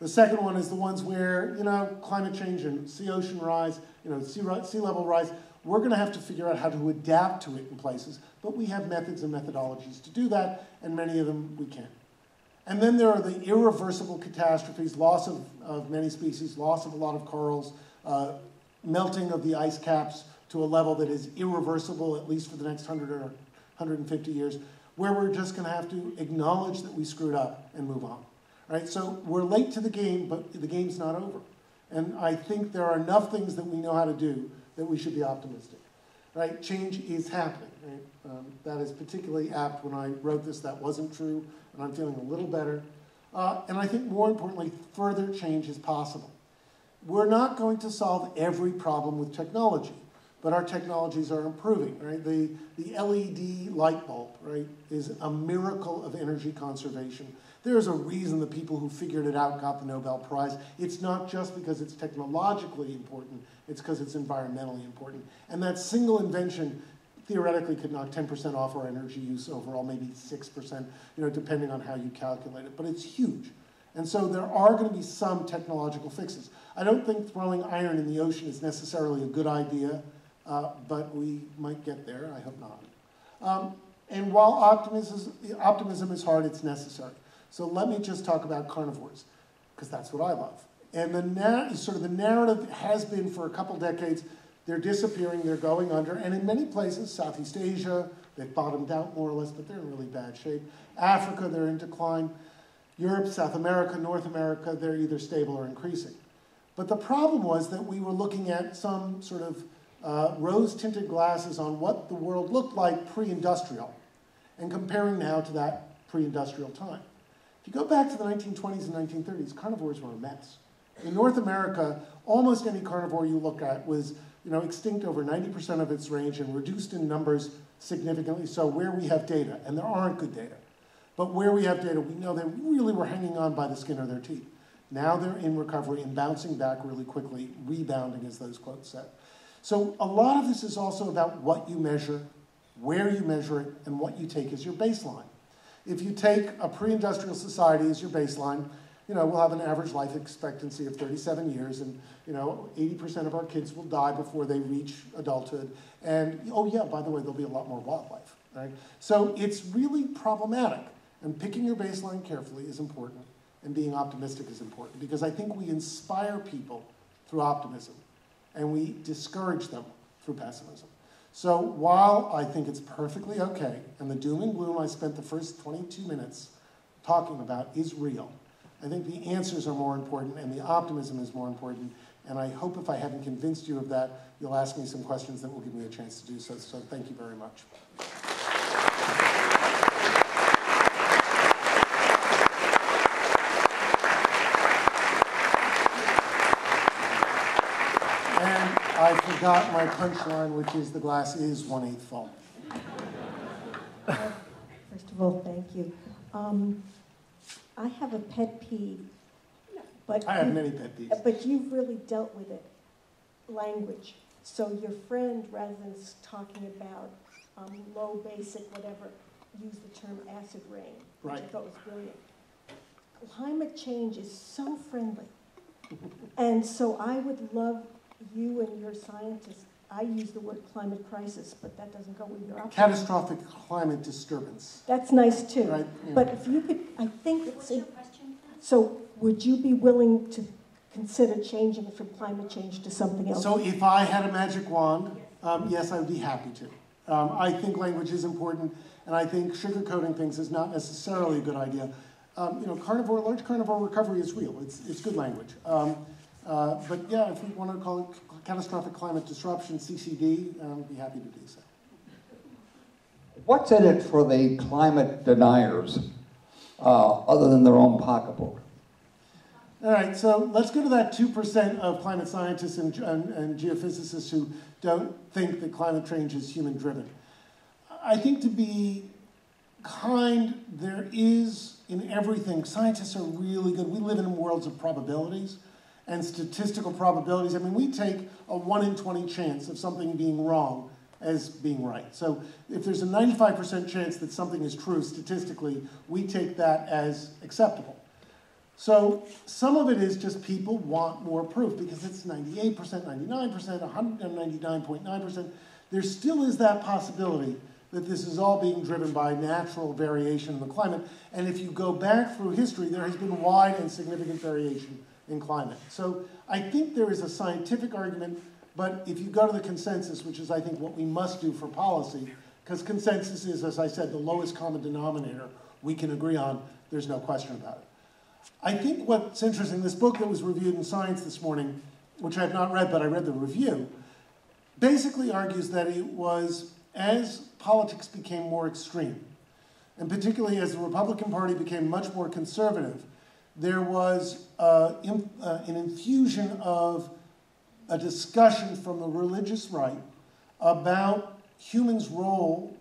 The second one is the ones where climate change and sea ocean rise, sea level rise. We're going to have to figure out how to adapt to it in places, but we have methods and methodologies to do that, and many of them we can. And then there are the irreversible catastrophes, loss of many species, loss of a lot of corals, melting of the ice caps to a level that is irreversible, at least for the next 100 or 150 years, where we're just going to have to acknowledge that we screwed up and move on. Right? So we're late to the game, but the game's not over. And I think there are enough things that we know how to do that we should be optimistic. Right? Change is happening. Right? That is particularly apt. When I wrote this, that wasn't true, and I'm feeling a little better. And I think more importantly, further change is possible. We're not going to solve every problem with technology, but our technologies are improving. Right? The LED light bulb, right, is a miracle of energy conservation. There's a reason the people who figured it out got the Nobel Prize. It's not just because it's technologically important, it's because it's environmentally important. And that single invention theoretically could knock 10% off our energy use overall, maybe 6%, depending on how you calculate it. But it's huge. And so there are going to be some technological fixes. I don't think throwing iron in the ocean is necessarily a good idea, but we might get there. I hope not. And while optimism is hard, it's necessary. So let me just talk about carnivores, because that's what I love. And the narrative has been for a couple decades, they're disappearing, they're going under. And in many places, Southeast Asia, they've bottomed out more or less, but they're in really bad shape. Africa, they're in decline. Europe, South America, North America, they're either stable or increasing. But the problem was that we were looking at some sort of rose-tinted glasses on what the world looked like pre-industrial, and comparing now to that pre-industrial time. If you go back to the 1920s and 1930s, carnivores were a mess. In North America, almost any carnivore you look at was extinct over 90% of its range and reduced in numbers significantly. So where we have data, and there aren't good data, but where we have data, we know they really were hanging on by the skin of their teeth. Now they're in recovery and bouncing back really quickly, rebounding, as those quotes said. So a lot of this is also about what you measure, where you measure it, and what you take as your baseline. If you take a pre-industrial society as your baseline, we'll have an average life expectancy of 37 years, and 80% of our kids will die before they reach adulthood. And oh yeah, by the way, there'll be a lot more wildlife. Right? So it's really problematic, and picking your baseline carefully is important, and being optimistic is important, because I think we inspire people through optimism, and we discourage them through pessimism. So while I think it's perfectly okay, and the doom and gloom I spent the first 22 minutes talking about is real, I think the answers are more important and the optimism is more important. And I hope if I haven't convinced you of that, you'll ask me some questions that will give me a chance to do so. So thank you very much. And I forgot my punchline, which is the glass is 1/8 full. First of all, thank you. I have a pet peeve. But I have many pet peeves. But you've really dealt with it, language. So your friend, rather than talking about low, basic, whatever, used the term acid rain, which I thought was brilliant. Climate change is so friendly. And so I would love you and your scientists. I use the word climate crisis, but that doesn't go with your option. Catastrophic climate disturbance. That's nice, too. Right? Yeah. But if you could, I think it's... What's your question? So would you be willing to consider changing it from climate change to something else? So if I had a magic wand, yes, I would be happy to. I think language is important, and I think sugarcoating things is not necessarily a good idea. You know, large carnivore recovery is real. It's good language. But yeah, if we want to call it catastrophic climate disruption, CCD, I'd be happy to do so. What's in it for the climate deniers, other than their own pocketbook? All right, so let's go to that 2% of climate scientists and geophysicists who don't think that climate change is human-driven. I think, to be kind, there is in everything. Scientists are really good. We live in worlds of probabilities and statistical probabilities. I mean, we take a 1 in 20 chance of something being wrong as being right. So if there's a 95% chance that something is true statistically, we take that as acceptable. So some of it is just people want more proof because it's 98%, 99%, 199.9%. There still is that possibility that this is all being driven by natural variation in the climate. And if you go back through history, there has been wide and significant variation in climate. So I think there is a scientific argument, but if you go to the consensus, which is I think what we must do for policy, because consensus is, as I said, the lowest common denominator we can agree on, there's no question about it. I think what's interesting, this book that was reviewed in Science this morning, which I have not read, but I read the review, basically argues that it was as politics became more extreme, and particularly as the Republican Party became much more conservative, there was an infusion of a discussion from the religious right about humans' role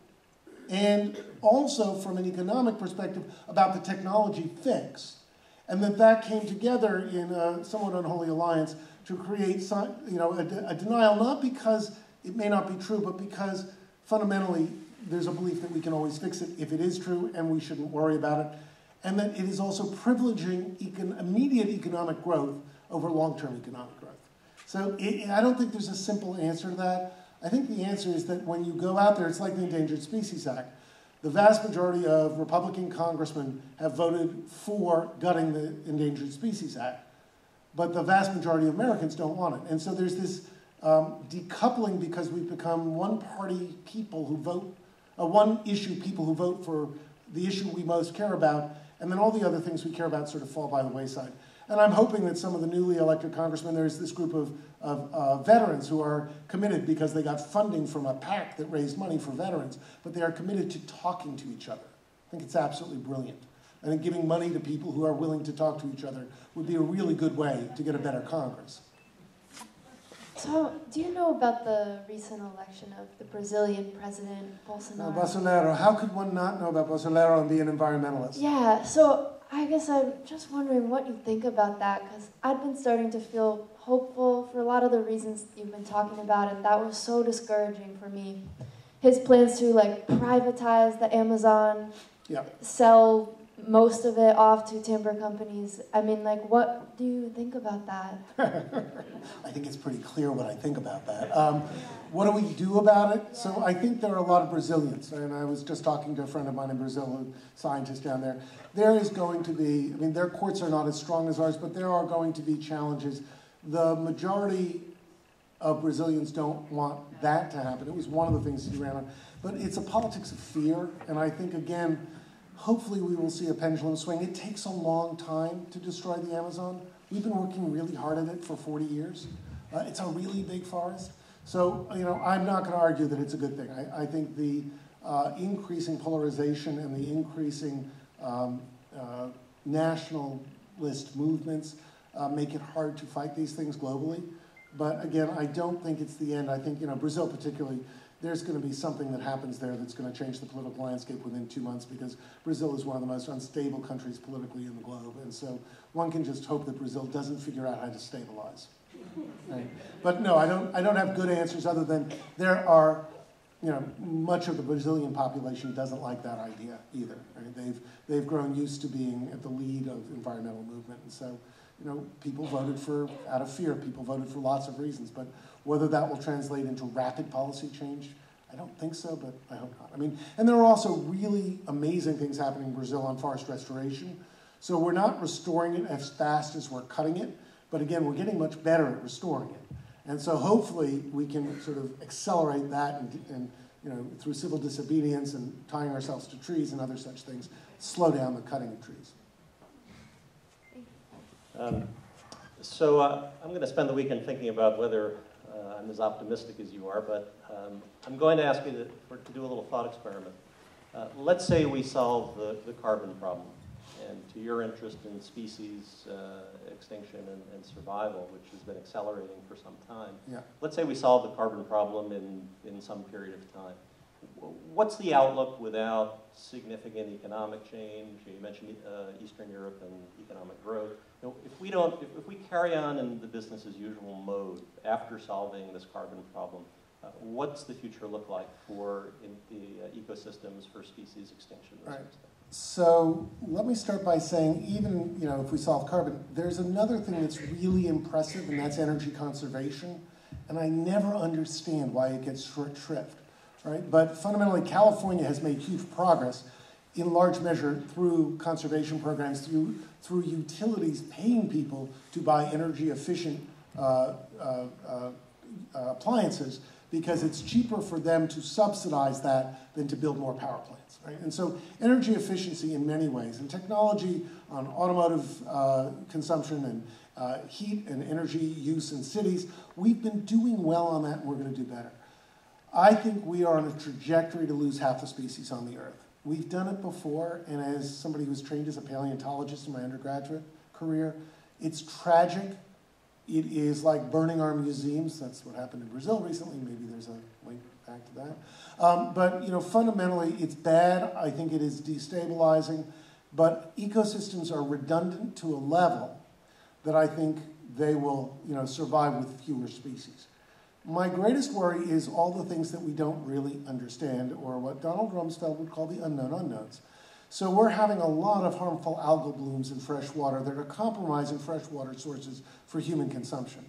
and also from an economic perspective about the technology fix. And that came together in a somewhat unholy alliance to create a denial, not because it may not be true, but because fundamentally there's a belief that we can always fix it if it is true and we shouldn't worry about it. And that it is also privileging immediate economic growth over long-term economic growth. So I don't think there's a simple answer to that. I think the answer is that when you go out there, it's like the Endangered Species Act. The vast majority of Republican congressmen have voted for gutting the Endangered Species Act, but the vast majority of Americans don't want it. And so there's this decoupling because we've become one-issue people who vote for the issue we most care about, and then all the other things we care about sort of fall by the wayside. And I'm hoping that some of the newly elected congressmen, there's this group of veterans who are committed because they got funding from a PAC that raised money for veterans, but they are committed to talking to each other. I think it's absolutely brilliant. I think giving money to people who are willing to talk to each other would be a really good way to get a better Congress. So, do you know about the recent election of the Brazilian president, Bolsonaro? No, Bolsonaro. How could one not know about Bolsonaro and be an environmentalist? Yeah, so I guess I'm just wondering what you think about that, because I've been starting to feel hopeful for a lot of the reasons you've been talking about, and that was so discouraging for me. His plans to privatize the Amazon, sell most of it off to timber companies. I mean, what do you think about that? I think it's pretty clear what I think about that. What do we do about it? So I think there are a lot of Brazilians, and I was just talking to a friend of mine in Brazil, a scientist down there. There is going to be, I mean, their courts are not as strong as ours, but there are going to be challenges. The majority of Brazilians don't want that to happen. It was one of the things he ran on. But it's a politics of fear, and I think, again, hopefully we will see a pendulum swing. It takes a long time to destroy the Amazon. We've been working really hard at it for 40 years. It's a really big forest. So, you know, I'm not going to argue that it's a good thing. I think the increasing polarization and the increasing nationalist movements make it hard to fight these things globally. But again, I don't think it's the end. I think, you know, Brazil particularly, there's going to be something that happens there that's going to change the political landscape within 2 months, because Brazil is one of the most unstable countries politically in the globe. And so one can just hope that Brazil doesn't figure out how to stabilize. Right. But no, I don't have good answers other than there are, you know, much of the Brazilian population doesn't like that idea either. Right? They've grown used to being at the lead of environmental movement, and so, you know, people voted for, out of fear, people voted for lots of reasons, but whether that will translate into rapid policy change, I don't think so, but I hope not. I mean, and there are also really amazing things happening in Brazil on forest restoration. So we're not restoring it as fast as we're cutting it, but again, we're getting much better at restoring it. And so hopefully we can sort of accelerate that and you know, through civil disobedience and tying ourselves to trees and other such things, slow down the cutting of trees. So I'm going to spend the weekend thinking about whether I'm as optimistic as you are, but I'm going to ask you to do a little thought experiment. Let's say we solve the carbon problem. And to your interest in species extinction and survival, which has been accelerating for some time. Yeah. Let's say we solve the carbon problem in some period of time. What's the outlook without significant economic change? You mentioned Eastern Europe and economic growth. You know, if we carry on in the business as usual mode after solving this carbon problem, what's the future look like for the ecosystems, for species extinction? Right. So let me start by saying, even you know, if we solve carbon, there's another thing that's really impressive, and that's energy conservation. And I never understand why it gets short shrift, right? But fundamentally, California has made huge progress in large measure through conservation programs, through utilities paying people to buy energy-efficient appliances, because it's cheaper for them to subsidize that than to build more power plants, right? And so energy efficiency in many ways, and technology on automotive consumption and heat and energy use in cities, we've been doing well on that, and we're going to do better. I think we are on a trajectory to lose half the species on the Earth. We've done it before, and as somebody who was trained as a paleontologist in my undergraduate career, it's tragic. It is like burning our museums. That's what happened in Brazil recently. Maybe there's a link back to that. But you know, fundamentally, it's bad. I think it is destabilizing. But ecosystems are redundant to a level that I think they will, you know, survive with fewer species. My greatest worry is all the things that we don't really understand, or what Donald Rumsfeld would call the unknown unknowns. So we're having a lot of harmful algal blooms in fresh water that are compromising freshwater sources for human consumption.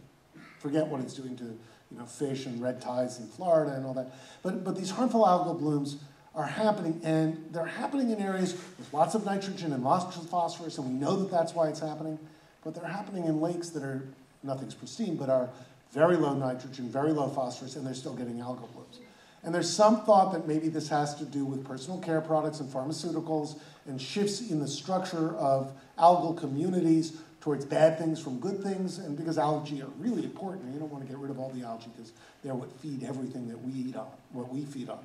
Forget what it's doing to, you know, fish and red tides in Florida and all that. But these harmful algal blooms are happening, and they're happening in areas with lots of nitrogen and lots of phosphorus, and we know that that's why it's happening. But they're happening in lakes that are, nothing's pristine, but are very low nitrogen, very low phosphorus, and they're still getting algal blooms. And there's some thought that maybe this has to do with personal care products and pharmaceuticals and shifts in the structure of algal communities towards bad things from good things, and because algae are really important. You don't want to get rid of all the algae because they're what feed everything that we eat on, what we feed on.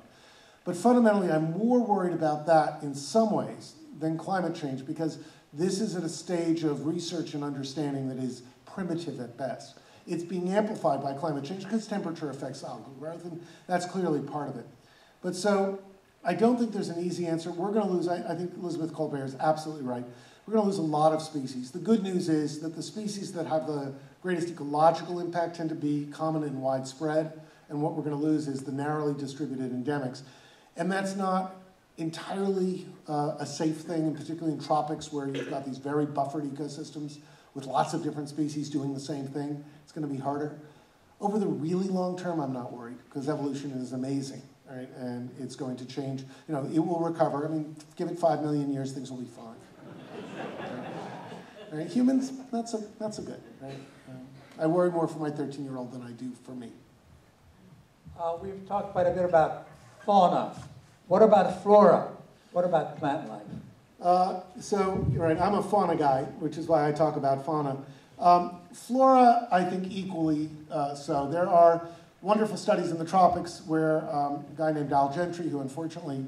But fundamentally, I'm more worried about that in some ways than climate change, because this is at a stage of research and understanding that is primitive at best. It's being amplified by climate change because temperature affects algal growth, and that's clearly part of it. But so I don't think there's an easy answer. We're going to lose, I think Elizabeth Colbert is absolutely right. We're going to lose a lot of species. The good news is that the species that have the greatest ecological impact tend to be common and widespread, and what we're going to lose is the narrowly distributed endemics. And that's not entirely a safe thing, and particularly in tropics where you've got these very buffered ecosystems with lots of different species doing the same thing. It's going to be harder. Over the really long term, I'm not worried, because evolution is amazing, right? And it's going to change. You know, it will recover. I mean, give it 5 million years, things will be fine. Right? Humans, not so, not so good, right? I worry more for my 13-year-old than I do for me. We've talked quite a bit about fauna. What about flora? What about plant life? So, right, I'm a fauna guy, which is why I talk about fauna. Flora, I think, equally so. There are wonderful studies in the tropics where a guy named Al Gentry, who unfortunately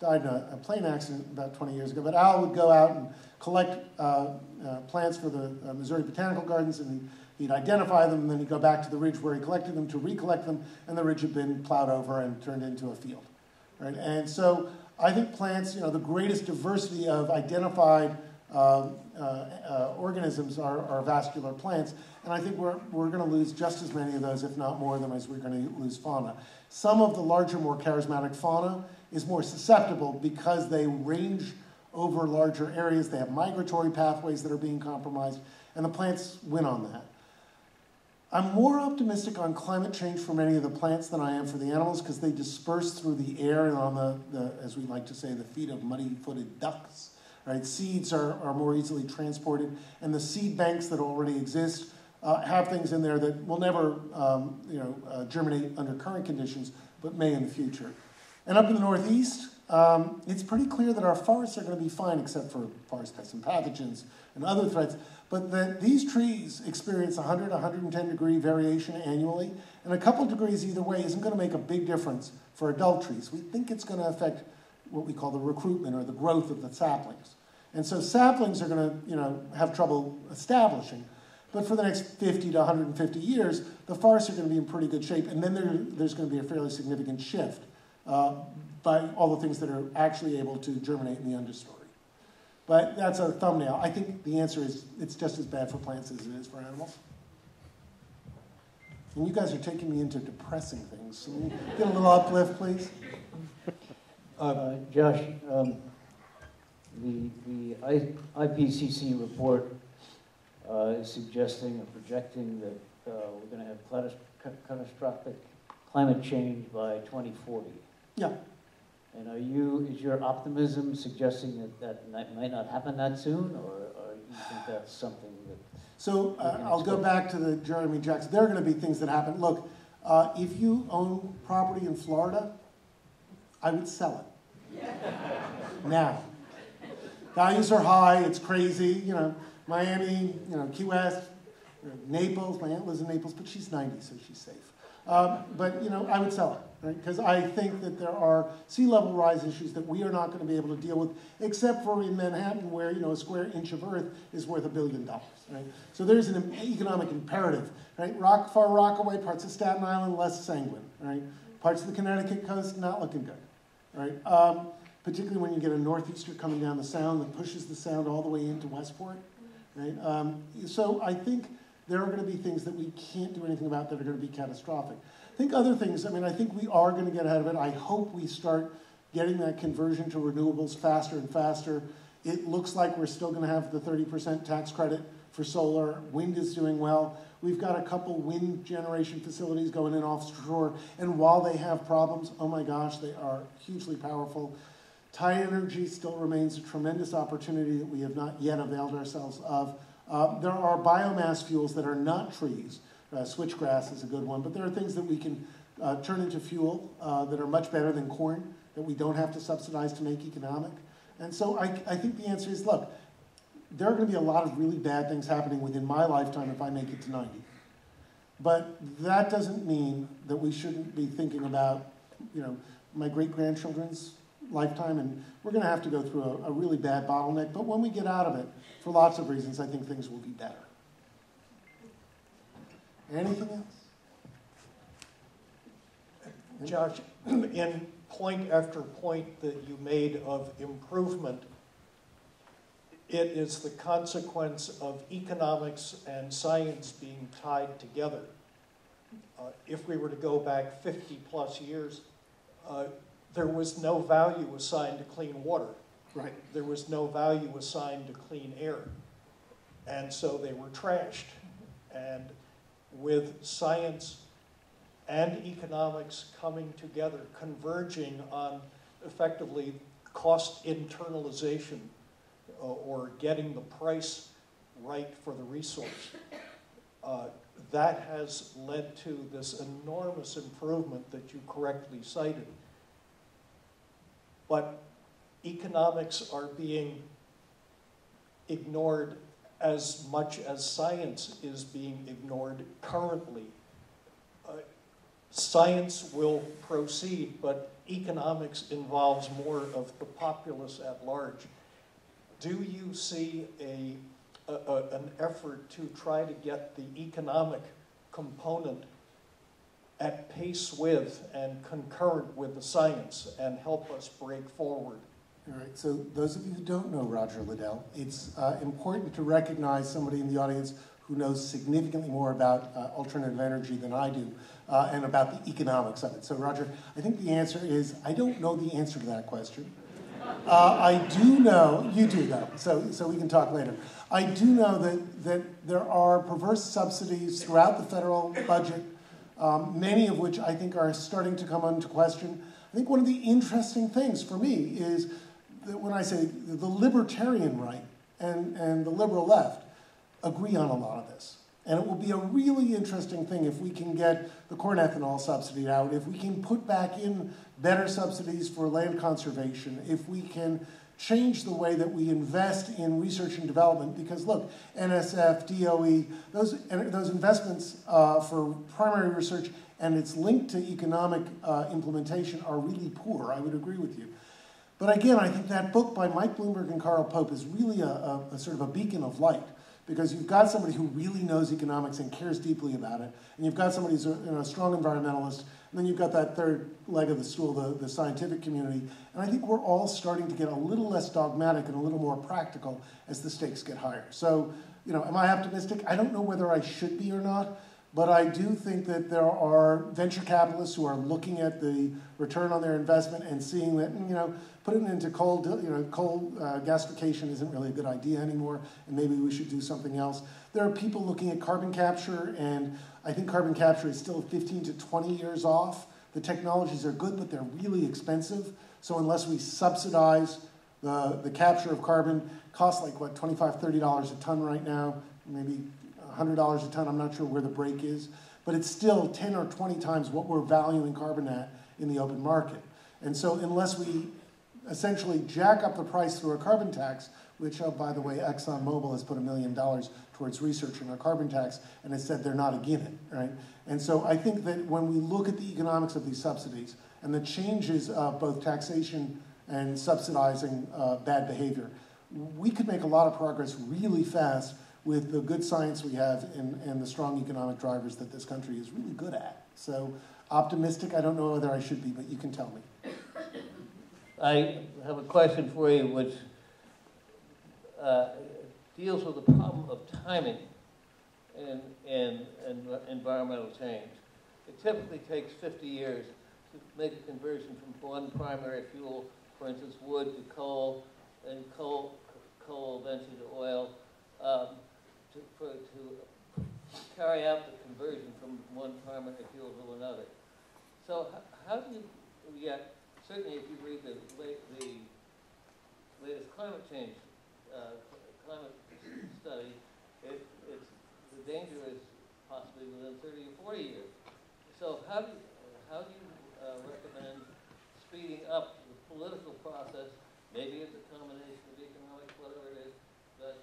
died in a plane accident about 20 years ago, but Al would go out and collect plants for the Missouri Botanical Gardens, and he'd identify them, and then he'd go back to the ridge where he collected them to recollect them, and the ridge had been plowed over and turned into a field. Right? And so I think plants, the greatest diversity of identified organisms are vascular plants, and I think we're going to lose just as many of those, if not more of them, as we're going to lose fauna. Some of the larger, more charismatic fauna is more susceptible because they range over larger areas. They have migratory pathways that are being compromised, and the plants win on that. I'm more optimistic on climate change for many of the plants than I am for the animals because they disperse through the air and on the as we like to say, the feet of muddy-footed ducks. Right? Seeds are more easily transported, and the seed banks that already exist have things in there that will never germinate under current conditions, but may in the future. And up in the Northeast, it's pretty clear that our forests are going to be fine, except for forest pests and pathogens and other threats. But that these trees experience 100, 110-degree variation annually, and a couple degrees either way isn't going to make a big difference for adult trees. We think it's going to affect what we call the recruitment or the growth of the saplings. And so saplings are going to have trouble establishing. But for the next 50 to 150 years, the forests are going to be in pretty good shape, and then there's going to be a fairly significant shift by all the things that are actually able to germinate in the understory. But that's a thumbnail. I think the answer is it's just as bad for plants as it is for animals. And you guys are taking me into depressing things. So get a little uplift, please. Josh, the IPCC report is suggesting or projecting that we're going to have catastrophic climate change by 2040. Yeah. And is your optimism suggesting that might not happen that soon, or you think that's something that... So I'll go back to the Jeremy Jackson. There are going to be things that happen. Look, if you own property in Florida, I would sell it. Now. Values are high. It's crazy. Miami, Key West, Naples. My aunt lives in Naples, but she's 90, so she's safe. But, I would sell it, right? Because I think that there are sea level rise issues that we are not going to be able to deal with, except for in Manhattan where, a square inch of earth is worth $1 billion, right? So there's an economic imperative, right? Far Rockaway, parts of Staten Island, less sanguine, right? Parts of the Connecticut coast, not looking good, right? Particularly when you get a northeaster coming down the Sound that pushes the Sound all the way into Westport, right? So I think there are going to be things that we can't do anything about that are going to be catastrophic. I think other things, I think we are going to get ahead of it. I hope we start getting that conversion to renewables faster and faster. It looks like we're still going to have the 30% tax credit for solar. Wind is doing well. We've got a couple wind generation facilities going in offshore, and while they have problems, oh my gosh, they are hugely powerful. Tide energy still remains a tremendous opportunity that we have not yet availed ourselves of. There are biomass fuels that are not trees. Switchgrass is a good one, but there are things that we can turn into fuel that are much better than corn, that we don't have to subsidize to make economic. And so I think the answer is, look, there are going to be a lot of really bad things happening within my lifetime if I make it to 90. But that doesn't mean that we shouldn't be thinking about, my great-grandchildren's lifetime, and we're going to have to go through a really bad bottleneck, but when we get out of it, for lots of reasons, I think things will be better. Anything else? Josh, in point after point that you made of improvement, it is the consequence of economics and science being tied together. If we were to go back 50-plus years, there was no value assigned to clean water. Right. There was no value assigned to clean air. And so they were trashed. And with science and economics coming together, converging on effectively cost internalization or getting the price right for the resource, that has led to this enormous improvement that you correctly cited. But economics are being ignored as much as science is being ignored currently. Science will proceed, but economics involves more of the populace at large. Do you see an effort to try to get the economic component at pace with and concurrent with the science and help us break forward? All right, so those of you who don't know Roger Liddell, it's important to recognize somebody in the audience who knows significantly more about alternative energy than I do and about the economics of it. So Roger, I think the answer is, I don't know the answer to that question. I do know, you do though, so we can talk later. I do know that there are perverse subsidies throughout the federal budget, many of which I think are starting to come into question. I think one of the interesting things for me is that when I say the libertarian right and the liberal left agree on a lot of this. And it will be a really interesting thing if we can get the corn ethanol subsidy out, if we can put back in better subsidies for land conservation, if we can change the way that we invest in research and development, because look, NSF, DOE, those investments for primary research and its link to economic implementation are really poor. I would agree with you. But again, I think that book by Mike Bloomberg and Carl Pope is really a sort of a beacon of light, because you've got somebody who really knows economics and cares deeply about it, and you've got somebody who's a strong environmentalist, and then you've got that third leg of the stool, the scientific community. And I think we're all starting to get a little less dogmatic and a little more practical as the stakes get higher. So, you know, am I optimistic? I don't know whether I should be or not, but I do think that there are venture capitalists who are looking at the return on their investment and seeing that, you know, putting it into coal gasification isn't really a good idea anymore, and maybe we should do something else. There are people looking at carbon capture, and I think carbon capture is still 15 to 20 years off. The technologies are good, but they're really expensive. So unless we subsidize the capture of carbon, costs like, what, $25, $30 a ton right now, maybe $100 a ton, I'm not sure where the break is, but it's still 10 or 20 times what we're valuing carbon at in the open market. And so unless we essentially jack up the price through a carbon tax, which, oh, by the way, ExxonMobil has put $1 million towards research in a carbon tax, and has said they're not against it, right? And so I think that when we look at the economics of these subsidies and the changes of both taxation and subsidizing bad behavior, we could make a lot of progress really fast with the good science we have and the strong economic drivers that this country is really good at. So optimistic, I don't know whether I should be, but you can tell me. I have a question for you which deals with the problem of timing and environmental change. It typically takes 50 years to make a conversion from one primary fuel, for instance wood, to coal, and coal eventually to oil, to carry out the conversion from one primary fuel to another. So how do you react? Certainly, if you read the latest climate change climate study, the danger is possibly within 30 or 40 years. So how do you recommend speeding up the political process? Maybe it's a combination of economics, whatever it is. But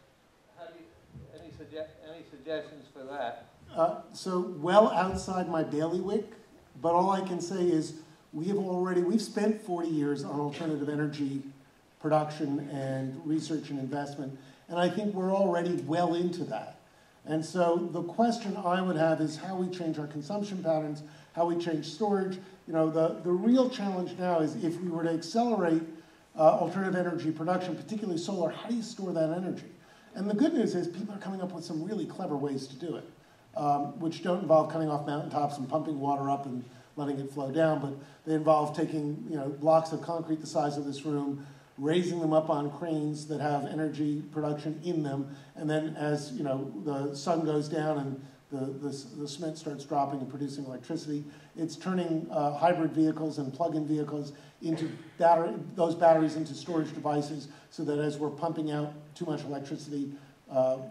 how do you, any suggestions for that? So well outside my bailiwick, but all I can say is, we've spent 40 years on alternative energy production and research and investment, and I think we're already well into that. And so the question I would have is how we change our consumption patterns, how we change storage. You know, the real challenge now is if we were to accelerate alternative energy production, particularly solar, how do you store that energy? And the good news is people are coming up with some really clever ways to do it, which don't involve cutting off mountaintops and pumping water up and letting it flow down, but they involve taking, you know, blocks of concrete the size of this room, raising them up on cranes that have energy production in them, and then as, you know, the sun goes down and the cement starts dropping and producing electricity, it's turning hybrid vehicles and plug-in vehicles into those batteries into storage devices, so that as we're pumping out too much electricity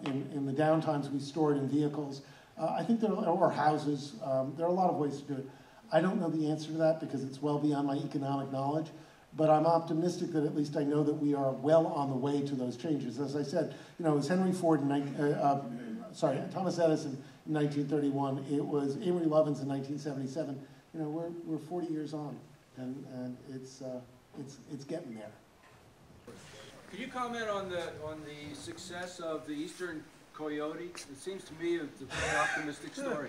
in the downtimes, we store it in vehicles. I think there are, or houses. There are a lot of ways to do it. I don't know the answer to that because it's well beyond my economic knowledge, but I'm optimistic that at least I know that we are well on the way to those changes. As I said, you know, it was Henry Ford, Thomas Edison in 1931. It was Amory Lovins in 1977. You know, we're 40 years on, and it's getting there. Could you comment on the success of the Eastern Coyote? It seems to me it's an optimistic story.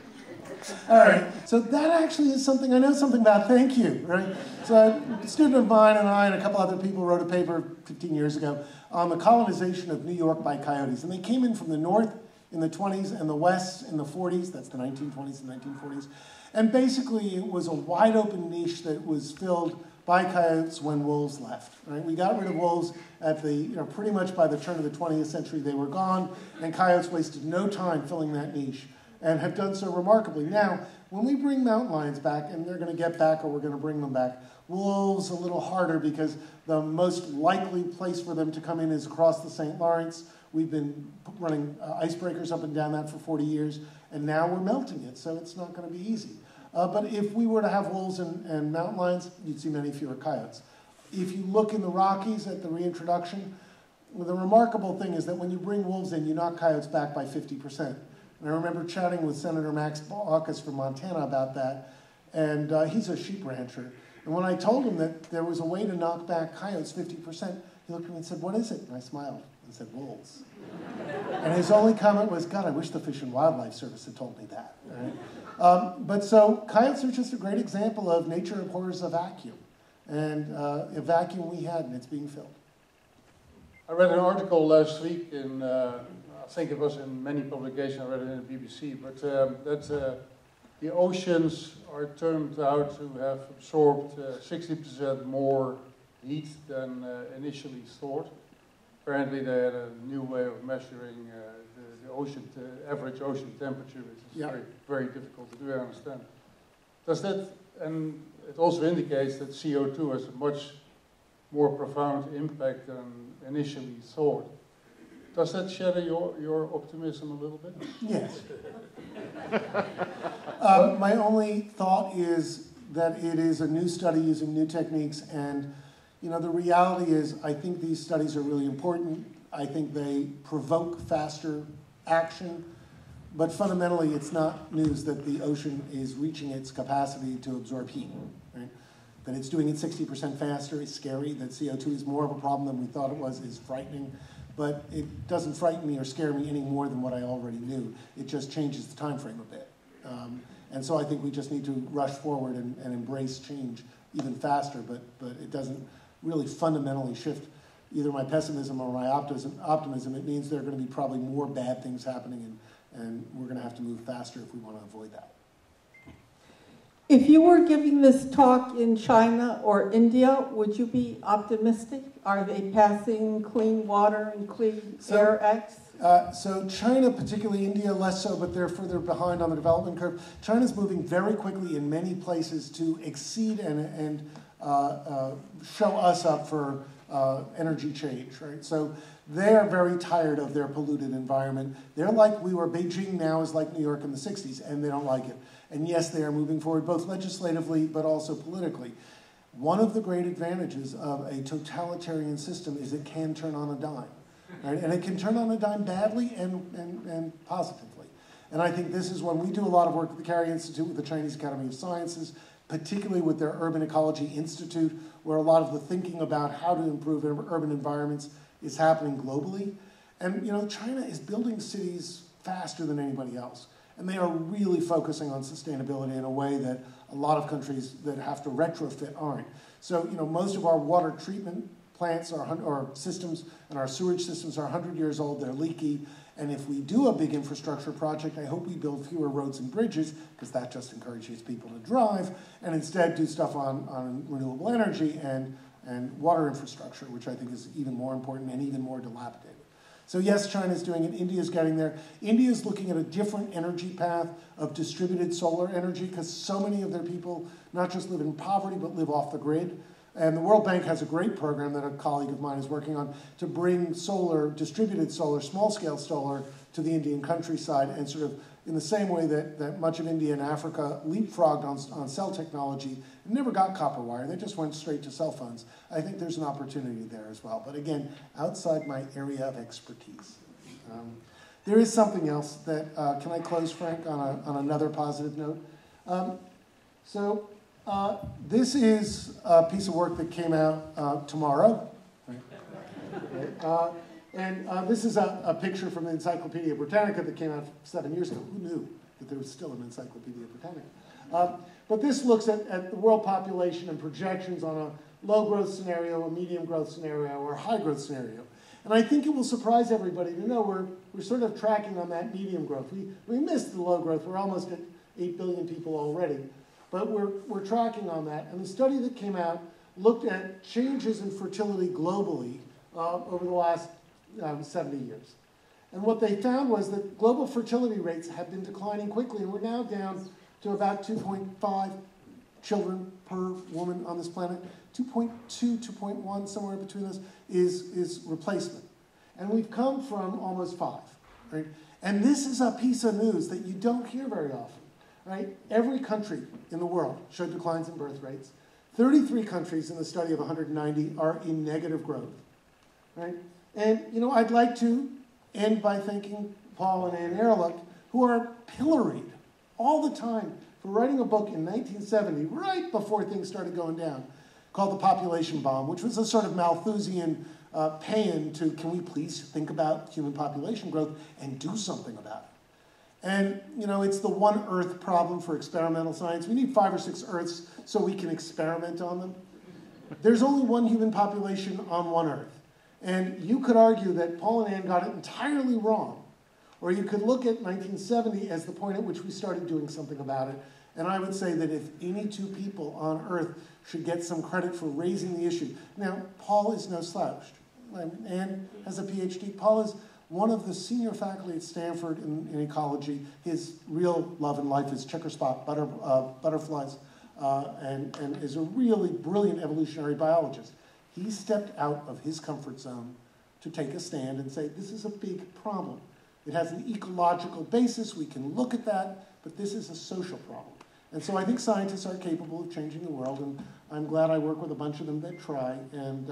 All right, so that actually is something I know something about. Thank you. Right, so a student of mine and I and a couple other people wrote a paper 15 years ago on the colonization of New York by coyotes, and they came in from the north in the 20s and the west in the 40s. That's the 1920s and 1940s, and basically it was a wide open niche that was filled by coyotes when wolves left. Right? We got rid of wolves at the, you know, pretty much by the turn of the 20th century they were gone, and coyotes wasted no time filling that niche and have done so remarkably. Now, when we bring mountain lions back, and they're gonna get back or we're gonna bring them back, wolves a little harder because the most likely place for them to come in is across the St. Lawrence. We've been running icebreakers up and down that for 40 years, and now we're melting it, so it's not gonna be easy. But if we were to have wolves and mountain lions, you'd see many fewer coyotes. If you look in the Rockies at the reintroduction, the remarkable thing is that when you bring wolves in, you knock coyotes back by 50%. And I remember chatting with Senator Max Baucus from Montana about that, and he's a sheep rancher. And when I told him that there was a way to knock back coyotes 50%, he looked at me and said, "What is it?" And I smiled and said, "Wolves." And his only comment was, "God, I wish the Fish and Wildlife Service had told me that." Right? But so coyotes are just a great example of nature abhors a vacuum, and a vacuum we had, and it's being filled. I read an article last week in, I think it was in many publications, I read it in the BBC, but that the oceans are turned out to have absorbed 60% more heat than initially thought. Apparently they had a new way of measuring the ocean, the average ocean temperature, which is very, very difficult to do, I understand. Does that, and it also indicates that CO2 has a much more profound impact than initially thought. Does that shatter your optimism a little bit? Yes. My only thought is that it is a new study using new techniques, and you know, the reality is I think these studies are really important. I think they provoke faster action, but fundamentally it's not news that the ocean is reaching its capacity to absorb heat, right? That it's doing it 60% faster is scary. That CO2 is more of a problem than we thought it was is frightening, but it doesn't frighten me or scare me any more than what I already knew. It just changes the time frame a bit. And so I think we just need to rush forward and embrace change even faster, but it doesn't really fundamentally shift either my pessimism or my optimism. It means there are going to be probably more bad things happening, and we're going to have to move faster if we want to avoid that. If you were giving this talk in China or India, would you be optimistic? Are they passing Clean Water and Clean Air Acts? So China, particularly India, less so, but they're further behind on the development curve. China's moving very quickly in many places to exceed and show us up for energy change, right? So they're very tired of their polluted environment. They're like we were. Beijing now is like New York in the 60s, and they don't like it. And yes, they are moving forward both legislatively but also politically. One of the great advantages of a totalitarian system is it can turn on a dime, right? And it can turn on a dime badly and positively. And I think this is when we do a lot of work at the Cary Institute with the Chinese Academy of Sciences, particularly with their Urban Ecology Institute, where a lot of the thinking about how to improve urban environments is happening globally. And you know, China is building cities faster than anybody else. And they are really focusing on sustainability in a way that a lot of countries that have to retrofit aren't. So you know, most of our water treatment plants or systems and our sewage systems are 100 years old, they're leaky. And if we do a big infrastructure project, I hope we build fewer roads and bridges, because that just encourages people to drive, and instead do stuff on renewable energy and water infrastructure, which I think is even more important and even more dilapidated. So yes, China's doing it, India's getting there. India's looking at a different energy path of distributed solar energy, because so many of their people not just live in poverty, but live off the grid. And the World Bank has a great program that a colleague of mine is working on to bring solar, distributed solar, small-scale solar to the Indian countryside and sort of in the same way that, much of India and Africa leapfrogged on cell technology and never got copper wire. They just went straight to cell phones. I think there's an opportunity there as well. But again, outside my area of expertise. There is something else that, can I close, Frank, on another positive note? This is a piece of work that came out tomorrow. This is a picture from the Encyclopedia Britannica that came out 7 years ago. Who knew that there was still an Encyclopedia Britannica? But this looks at the world population and projections on a low-growth scenario, a medium-growth scenario, or a high-growth scenario. And I think it will surprise everybody to know we're sort of tracking on that medium growth. We missed the low growth. We're almost at 8 billion people already. But we're tracking on that. And the study that came out looked at changes in fertility globally over the last 70 years. And what they found was that global fertility rates have been declining quickly, and we're now down to about 2.5 children per woman on this planet. 2.2, 2.1, somewhere between those, is replacement. And we've come from almost 5, right? And this is a piece of news that you don't hear very often, right? Every country in the world showed declines in birth rates. 33 countries in the study of 190 are in negative growth, right? And, you know, I'd like to end by thanking Paul and Ann Ehrlich, who are pilloried all the time for writing a book in 1970, right before things started going down, called The Population Bomb, which was a sort of Malthusian pay-in to, can we please think about human population growth and do something about it? And, you know, it's the one Earth problem for experimental science. We need 5 or 6 Earths so we can experiment on them. There's only one human population on one Earth. And you could argue that Paul and Ann got it entirely wrong. Or you could look at 1970 as the point at which we started doing something about it. And I would say that if any two people on Earth should get some credit for raising the issue. Now, Paul is no slouch. Ann has a PhD. Paul is one of the senior faculty at Stanford in ecology. His real love in life is checker spot butterflies and is a really brilliant evolutionary biologist. He stepped out of his comfort zone to take a stand and say, this is a big problem. It has an ecological basis. We can look at that, but this is a social problem. And so I think scientists are capable of changing the world, and I'm glad I work with a bunch of them that try. And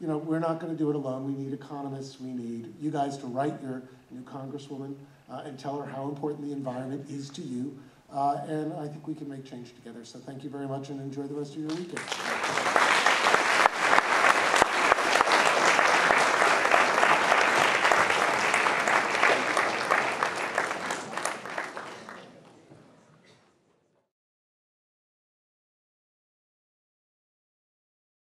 you know, we're not going to do it alone. We need economists. We need you guys to write your new congresswoman and tell her how important the environment is to you. And I think we can make change together. So thank you very much, and enjoy the rest of your weekend.